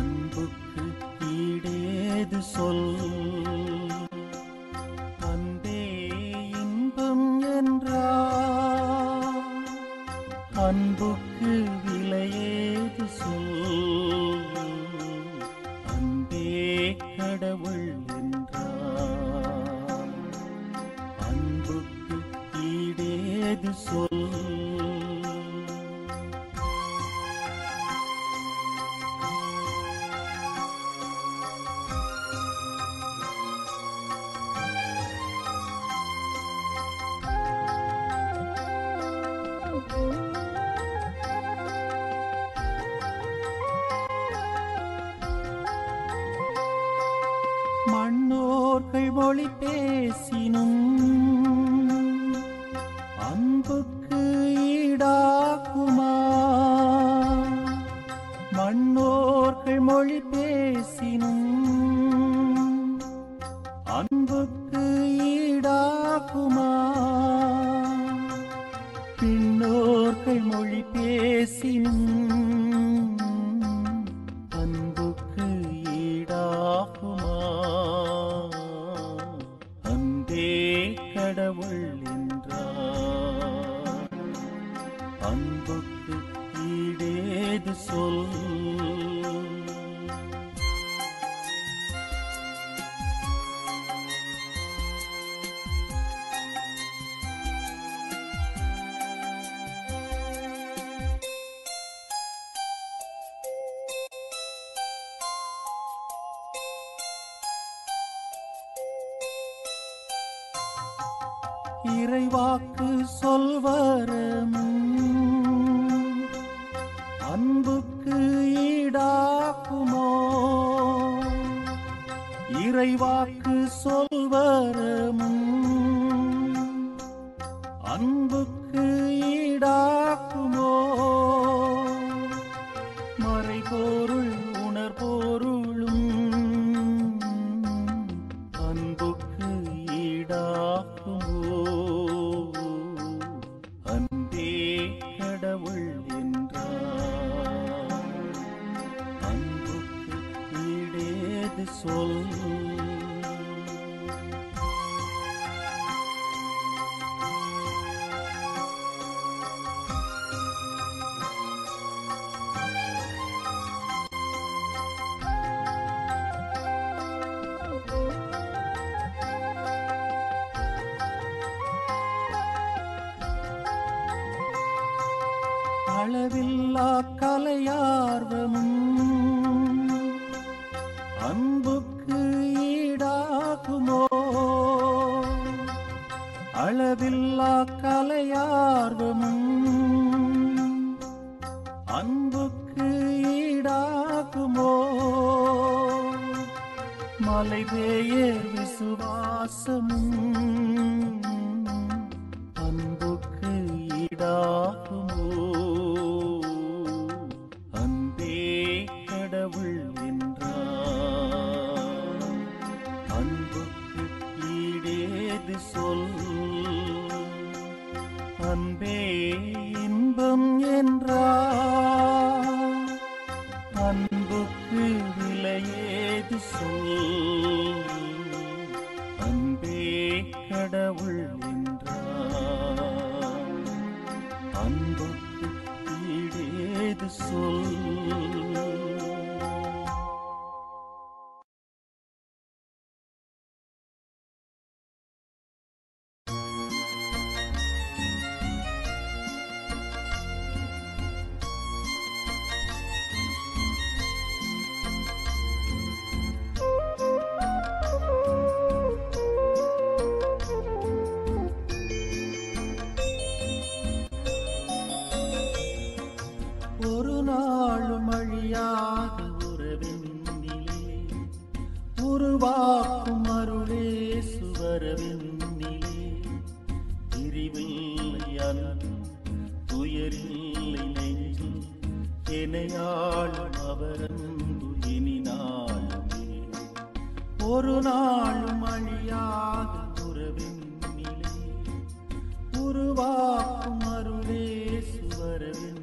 அன்புக்கு ஈடேது சொல் அன்பே இன்பம் என்றார் அன்புக்கு விலையேது சொல் அன்பே கடவுள் என்றார் அன்புக்கு ஈடேது சொல் மண்ணோர்கள் மொழி பேசினும் அன்புக்கு ஈடாக்குமா மண்ணோர்கள் மொழி பேசினும் அன்புக்கு ஈடாக்குமா பின்னோர்கள் மொழி பேசினும் அன்புக்கு ஈடாக்குமா அன்பே கடவுள் என்றார் அன்புக்கு ஈடேது சொல் இறைவாக்கு சொல்வரமும் அன்புக்கு ஈடாக்குமோ இறைவாக்கு சொல்வரமும் அன்புக்கு ஈடாக்குமோ மறைபொருள் உணர்பொருளும் அன்புக்கு ஈடாக்குமோ அன்பே கடவுள் என்றார் அன்புக்கு ஈடேது சொல் அளவில்லா கலையார்வமும் அன்புக்கு ஈடாக்குமோ அளவில்லா கலையார்வமும் அன்புக்கு ஈடாக்குமோ மலை பெயர் விசுவாசமும் அன்புக்கு ஈடாக்குமோ கடவுள் என்றார் அன்புக்கு ஈடேது சொல் அன்பே இன்பம் என்றார் அன்புக்கு விலையேது சொல் அன்பே கடவுள் என்றார் அன்புக்கு ஈடேது சொல். ஒரு நாளும் அழியாத உறவென்னிலே உருவாக்கும் அருளே சுவரவென்னிலே பிரிவில்லை அன்பும் துயரில்லை நெஞ்சும் எனையாளும் அவரன்பு இனி நாளுமே ஒரு நாளும் அழியாத உறவென்னிலே உருவாக்கும் அருளே சுவரவென்னிலே.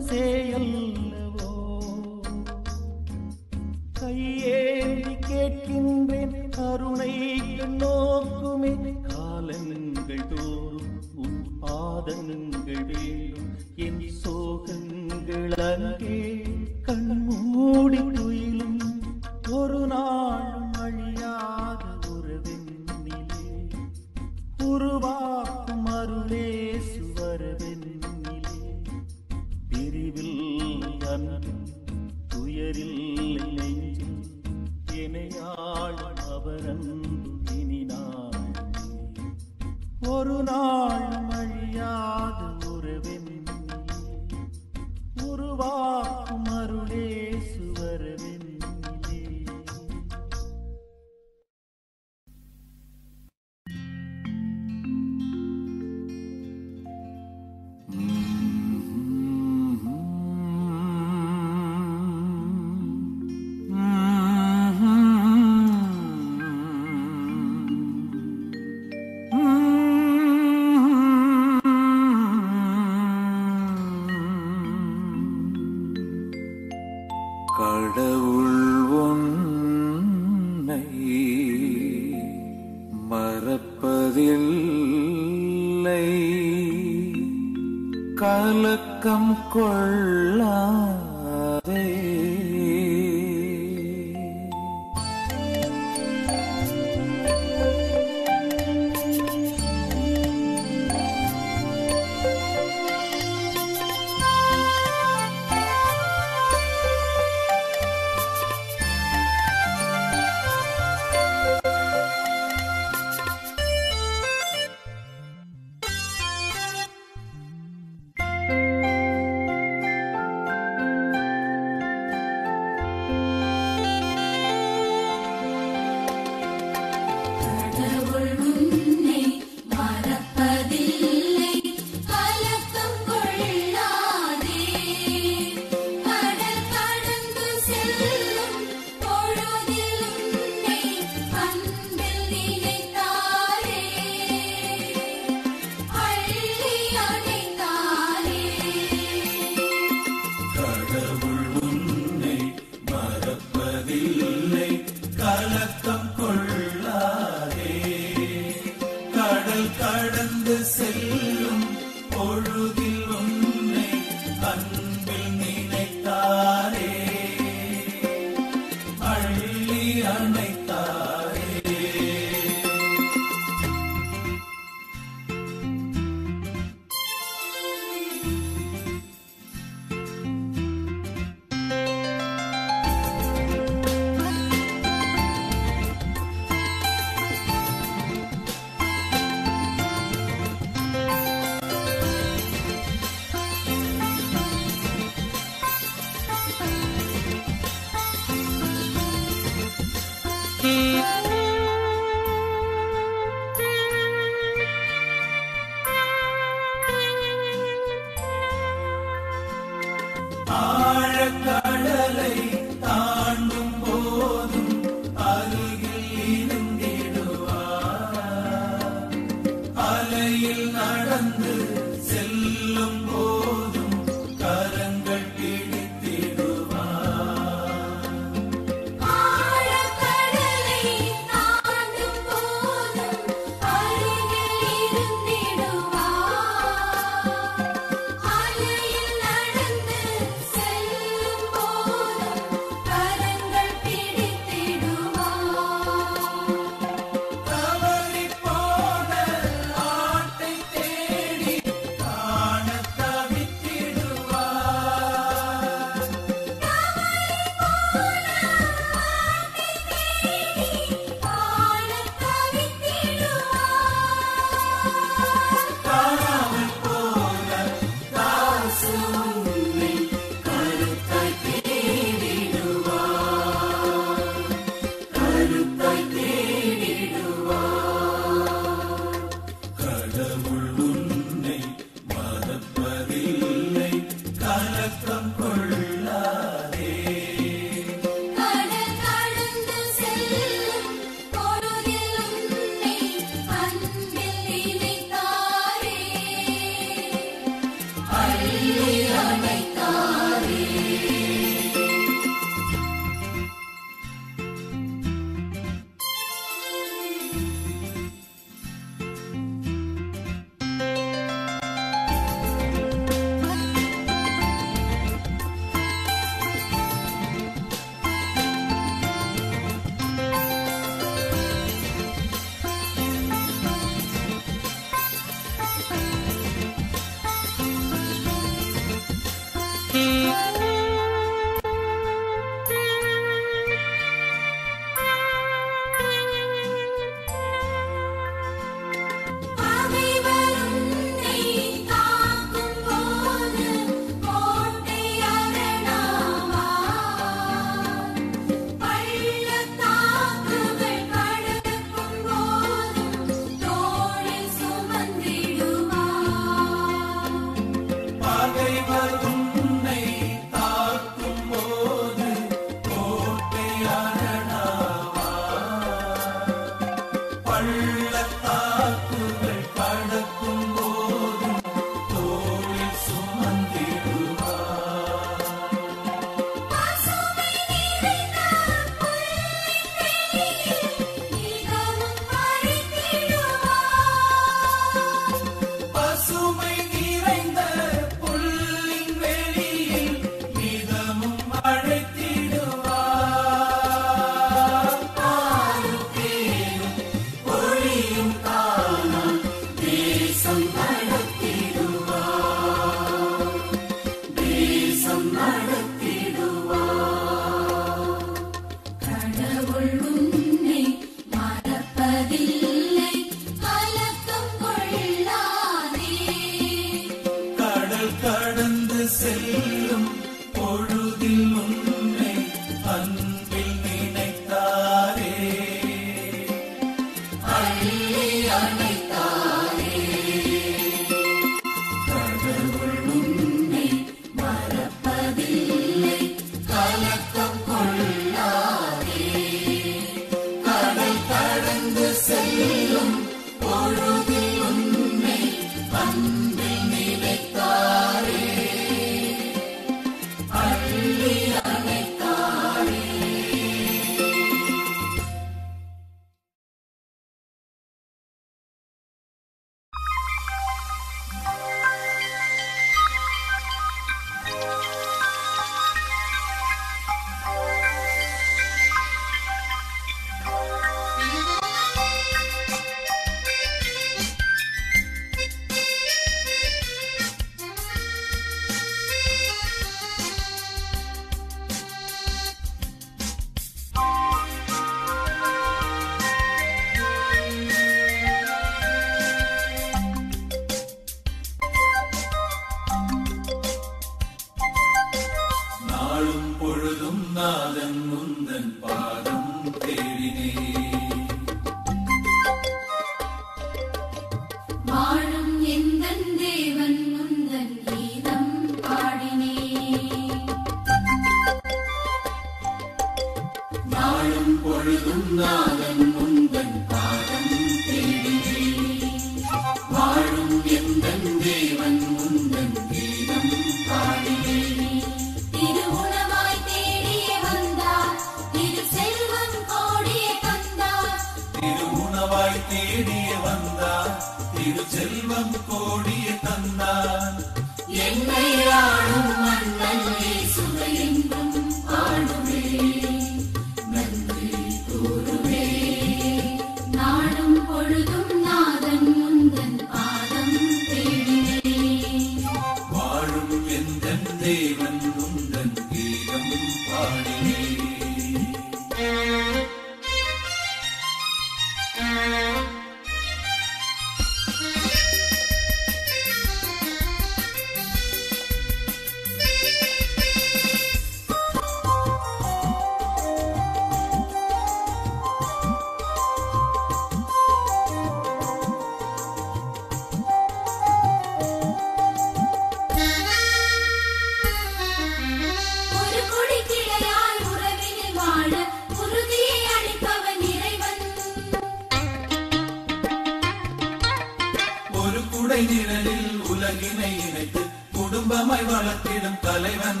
உலகினை இணைத்து குடும்பமாய் வளர்த்திடும் தலைவன்.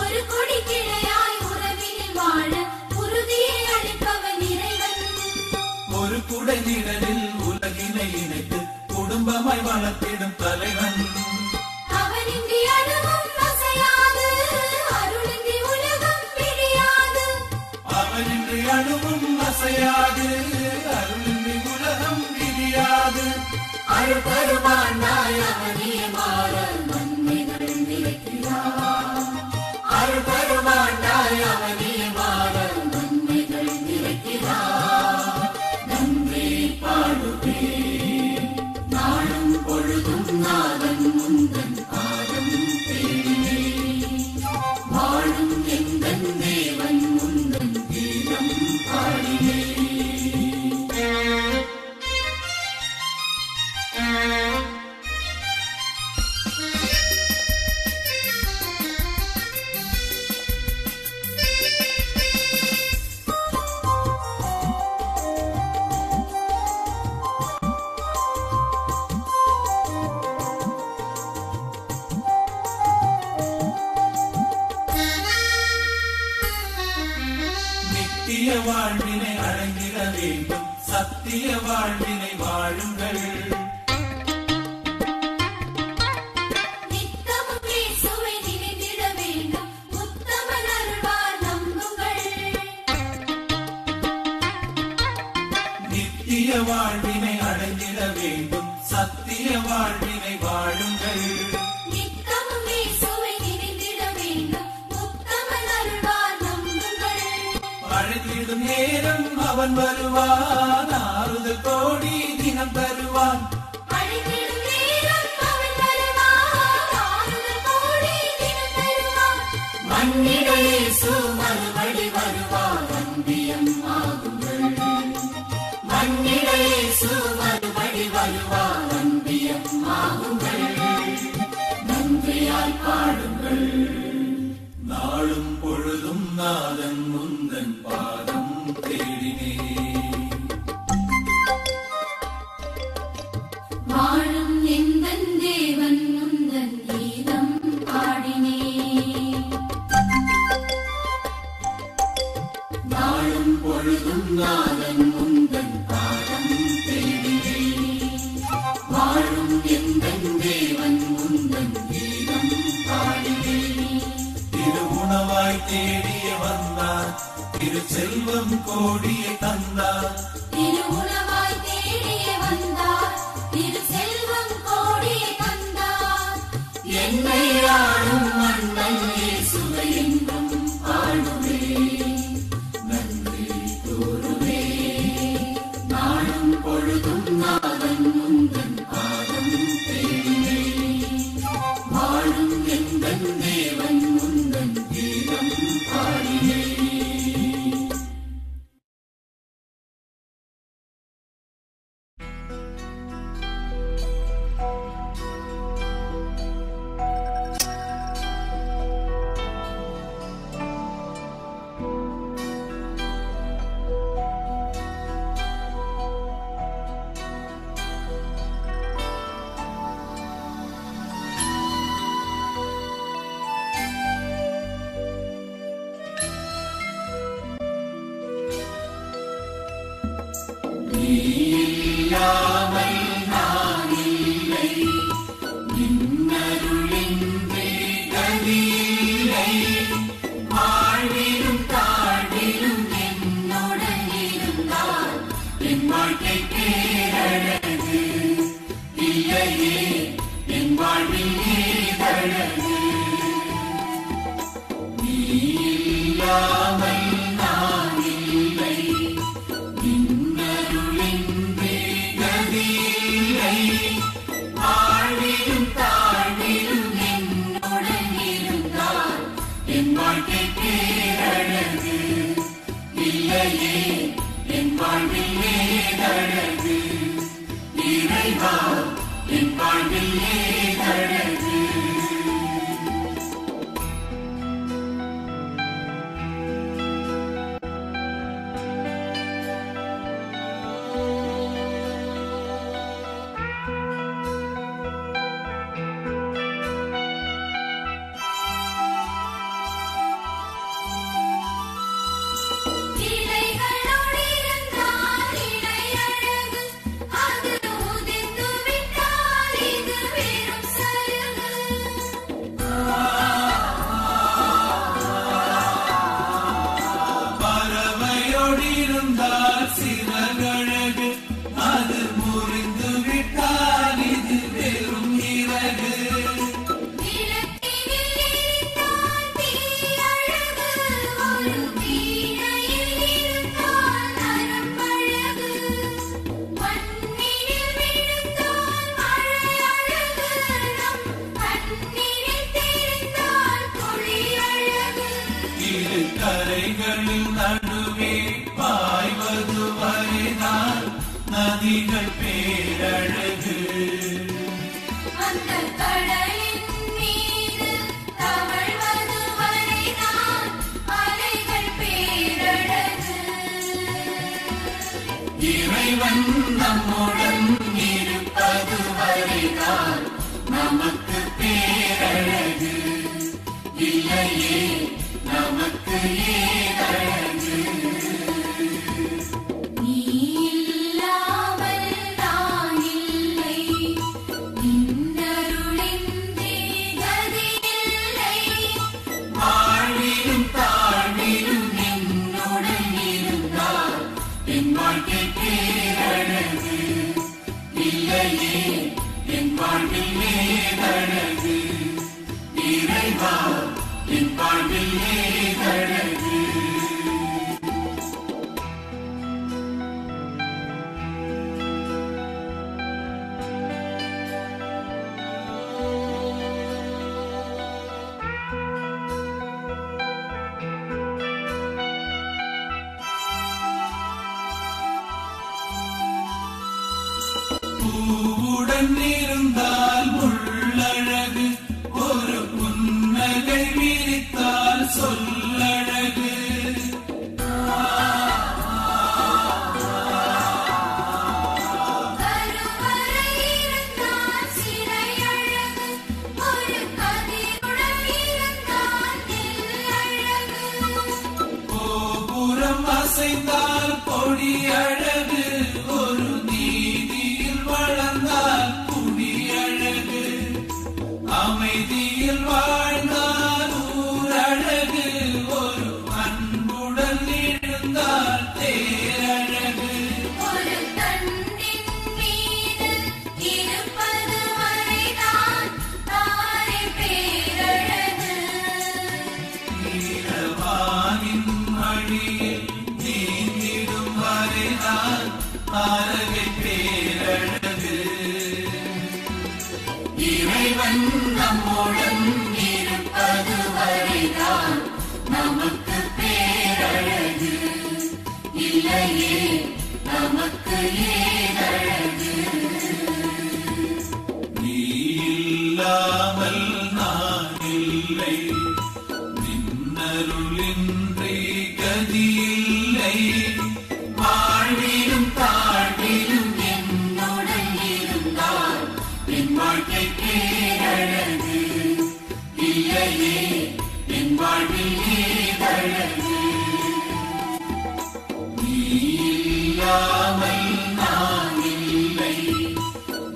ஒரு குடை நிழலில் உலகினை இணைத்து குடும்பமாய் வளர்த்திடும் தலைவன். அவனின்றி அணுவும் அசையாது, அருளின்றி உலகம் விரியாது. அருள் பெருமானாய் அவனே மாற மண்ணை நிரம்பியிருக்கிறார். அருள் பெருமானாய் அவனே மாற மண்ணை நிரம்பியிருக்கிறார். நன்றி பாடுவே நாளும் பொழுதும் நாதன் முந்தன் பாதம் தேடினே. வாழும் எந்தன் தேவன் முந்தன் கீதம் பாடினே. சத்திய வாழ்வினை அடைந்திட வேண்டும், சத்திய வாழ்வினை வாழுங்கள். நித்திய வாழ்வினை அடைந்திட வேண்டும், சத்திய வாழ்வினை வாழுங்கள். அழைத்திடும் நேரம் அவன் வருவான், ஆறுதல் கோடி தினம் தருவான். மண்ணிடையே சுமறுபடி வருவான் அன்பியம் ஆகுங்கள். மண்ணிடையே சுமறுபடி வருவான் அன்பியம் ஆகுங்கள். நன்றியால் பாடுங்கள் நாளும் பொழுதும் நாதன் முந்தன் பாதம் தேடினே. வாழும் எந்தன் தேவன் முந்தன் கீதம் பாடினே. வாழும் பொழுதும் நாதன் முந்தன் பாதம் தேடினே. வாழும் எந்தன் தேவன் முந்தன் கீதம் பாடினே. திருவுணவாய் தேடிய வந்தார், திரு செல்வம் கோடியை தந்தார். திருவுணவாய் தேடிய வந்தார், திரு செல்வம் கோடியை தந்தார். என்னை ஆளும் மன்னன் இயேசுவை என்றும் பாடுவே. நன்றி கூறுவே நாளும் பொழுதும் நாதன் முந்தன் பாதம் தேடினே. வாழும் எந்தன் தேவன் முந்தன் கீதம் பாடினே. அலைகளின் நடுவே பாய்வது வரைதான் நதிகள் பேரழகு. அந்த கடலின் மீது தவழ்வது வரைதான் அலைகள் பேரழகு. இறைவன் நம்முடன் இருப்பது வரைதான் நமக்கு பேரழகு. இல்லையே நமக்கு ஏழு. நீ இல்லாமல் நான் இல்லை, நின்றருளின்றி கதி இல்லை. வாழ்விலும் தாழ்விலும் என்னுடன் இருந்தால் என் வாழ்க்கை பேரழகு. இல்லையே என் வாழ்வில் ஏழகு. இறைவா என் வாழ்வில் ஏழகு. பூவுடன் இருந்தால் முள்ளழகு, ஒரு புன்னகை விரித்தால் சொல்லழகு. கருவறை இருந்தால் சிறையழகு, ஒரு கதிருடன் இருந்தால் தில்லழகு. கோபுரம் அசைந்தால் கொடியழகு, ஒரு வளர்ந்தால் குடியழகு. அமைதியில் வாழ்ந்தால் ஊரழகு, ஒரு அன்புடன் இருந்தால் தேரழகு. ஒரு கண்ணின் மீது இருப்பது வரைதான் தாரை பேரழகு. நீரவானின் வழியில் நீந்திடும் வரைதான் தாரகை பேரழகு. இறைவன் நம்முடன் இருப்பது வரைதான் நமக்கு பேரழகு. இல்லையே நமக்கு ஏழகு. நீ இல்லாமல் நான் இல்லை, நின்னருளின்றி கதி இல்லை. வாழ்விலும் தாழ்விலும் என்னுடன் இருந்தால் என் வாழ்க்கை பேரழகு. இல்லையே என் வாழ்வில் ஏழகு. நீ இல்லாமல் நான் இல்லை,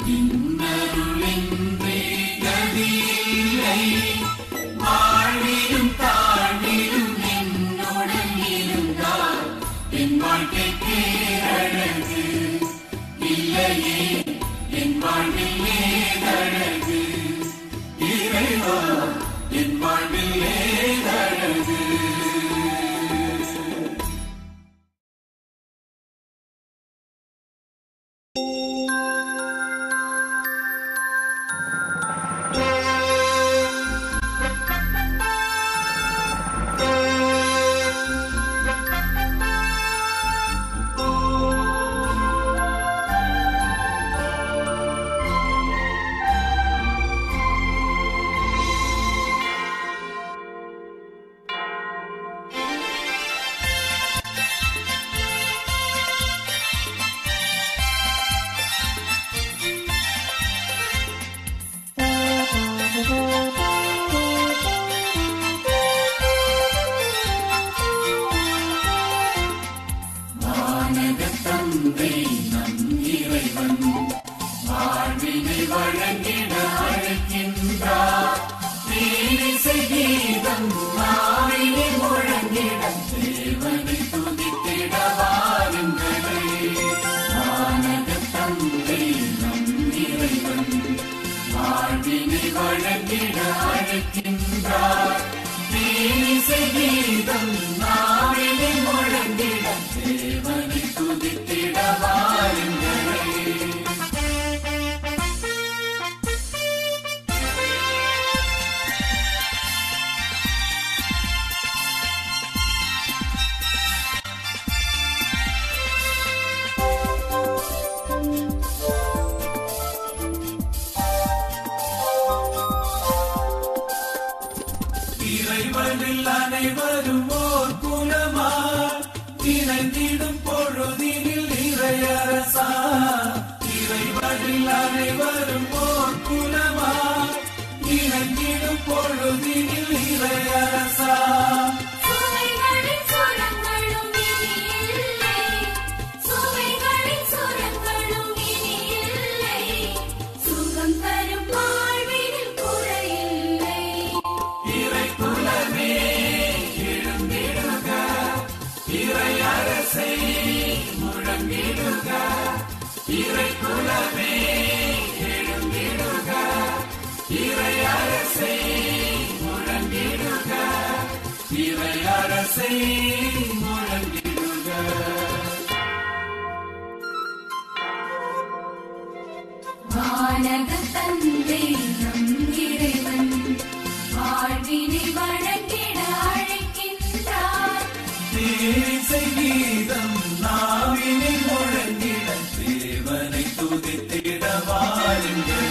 நின்னருளின்றி கதி இல்லை. வாழ்விலும் தாழ்விலும் என்னுடன் இருந்தால் என் வாழ்க்கை பேரழகு. இல்லையே என் வாழ்வில் ஏழகு. இறைவா என் வாழ்வில் ஏழகு. வருவோர் குணமா இணைந்திடும் பொழுதினில் இறையரசா இறைவனில் அனைவருவோர் குணமா இணைந்திடும் பொழுதினில் இறையரசா வானகத்தந்தை நம் இறைவன் வாழ்வினை வணங்கிட அழைக்கின்றார். தேசை கீதம் நாவினை முழங்கிட தேவனை துதித்திட வாருங்களே.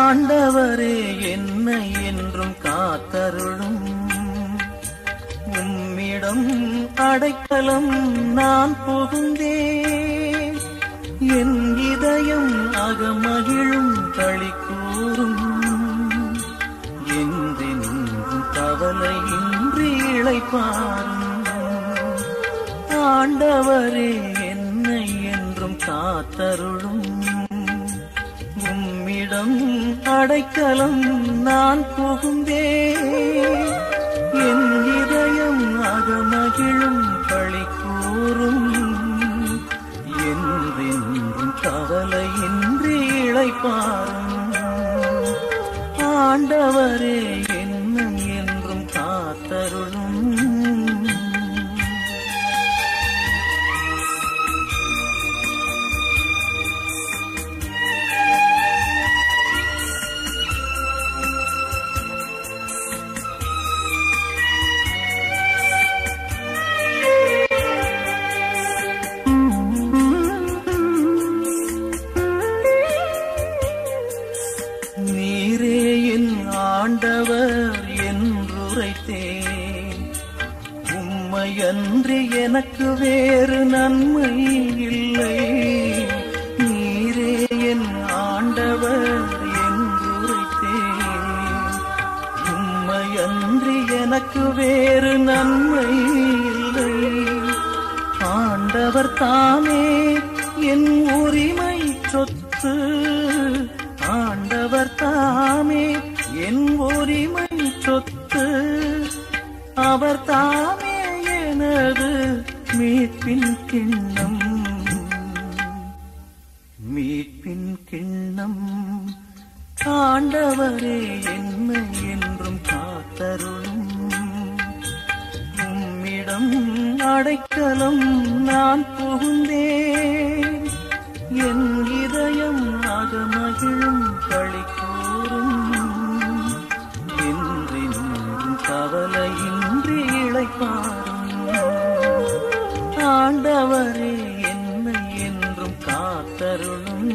ஆண்டவரே என்னை என்றும் காத்தருளும். உம்மிடம் அடைக்கலம் நான் புகுந்தேன். என் இதயம் அகமகிழும் களி கூறும். என்றெனும் கவலையின்றி இளைப்பாரும் ஆண்டவரே என்னை என்றும் காத்தருளும். உம்மிடம் அடைக்கலம் நான் புகுந்தே என் இதயம் அகமகிழும் களி கூறும். என்றென்றும் கவலையின்றி இளைப்பாரும் ஆண்டவரே என்னும் என்றும் காத்தருளும். எனக்கு வேறு நன்மை இல்லை. நீரே என் ஆண்டவர் என்றுரைத்தேன். உம்மையன்றி எனக்கு வேறு நன்மை இல்லை. ஆண்டவர் தாமே என் உரிமை சொத்து. ஆண்டவர் தாமே என் உரிமை சொத்து. அவர் தாமே எனது மீட்பின் கிண்ணம். மீட்பின் கிண்ணம் ஆண்டவரே என்னை என்றும் காத்தருளும். உம்மிடம் அடைக்கலம் நான் புகுந்தேன். என் இதயம் அகமகிழும் களி கூறும். என்றென்றும் கவலையின்றி இளைப்பாரும் ஆண்டவரே என்னை என்றும் காத்தருளும்.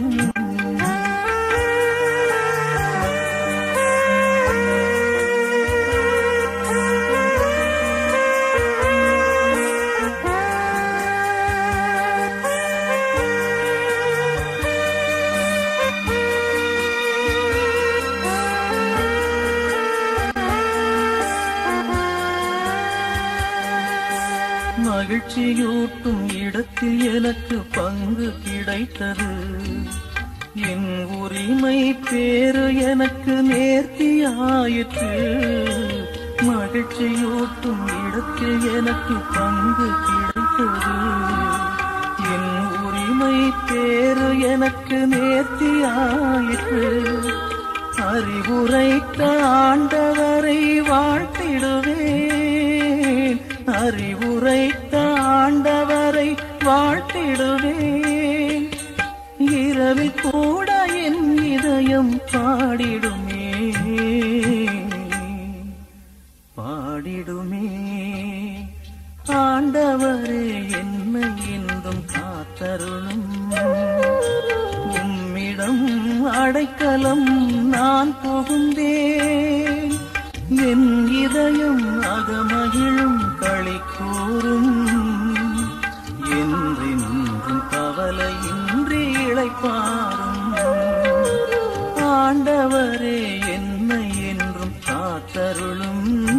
மகிழ்ச்சியூட்டும் இடத்தில் எனக்கு பங்கு கிடைத்தது. என் உரிமை பேறு எனக்கு நேர்த்தியாயிற்று. மகிழ்ச்சியூட்டும் இடத்தில் எனக்கு பங்கு கிடைத்தது. என் உரிமை பேறு எனக்கு நேர்த்தியாயிற்று. அறிவுரைத்த ஆண்டவரை வாழ்த்திடுவேன். அறிவுரைத்த ஆண்டவரை வாழ்த்திடுவேன். இரவில் கூட என் இதயம் பாடிடுமே பாடிடுமே ஆண்டவரே என்னை என்றும் காத்தருளும். உம்மிடம் அடைக்கலம் நான் புகுந்தேன். என் இதயம் அகமகிழும் களி கூறும். என்றென்றும் கவலையின்றி இளைப்பாரும் ஆண்டவரே என்னை என்றும் காத்தருளும்.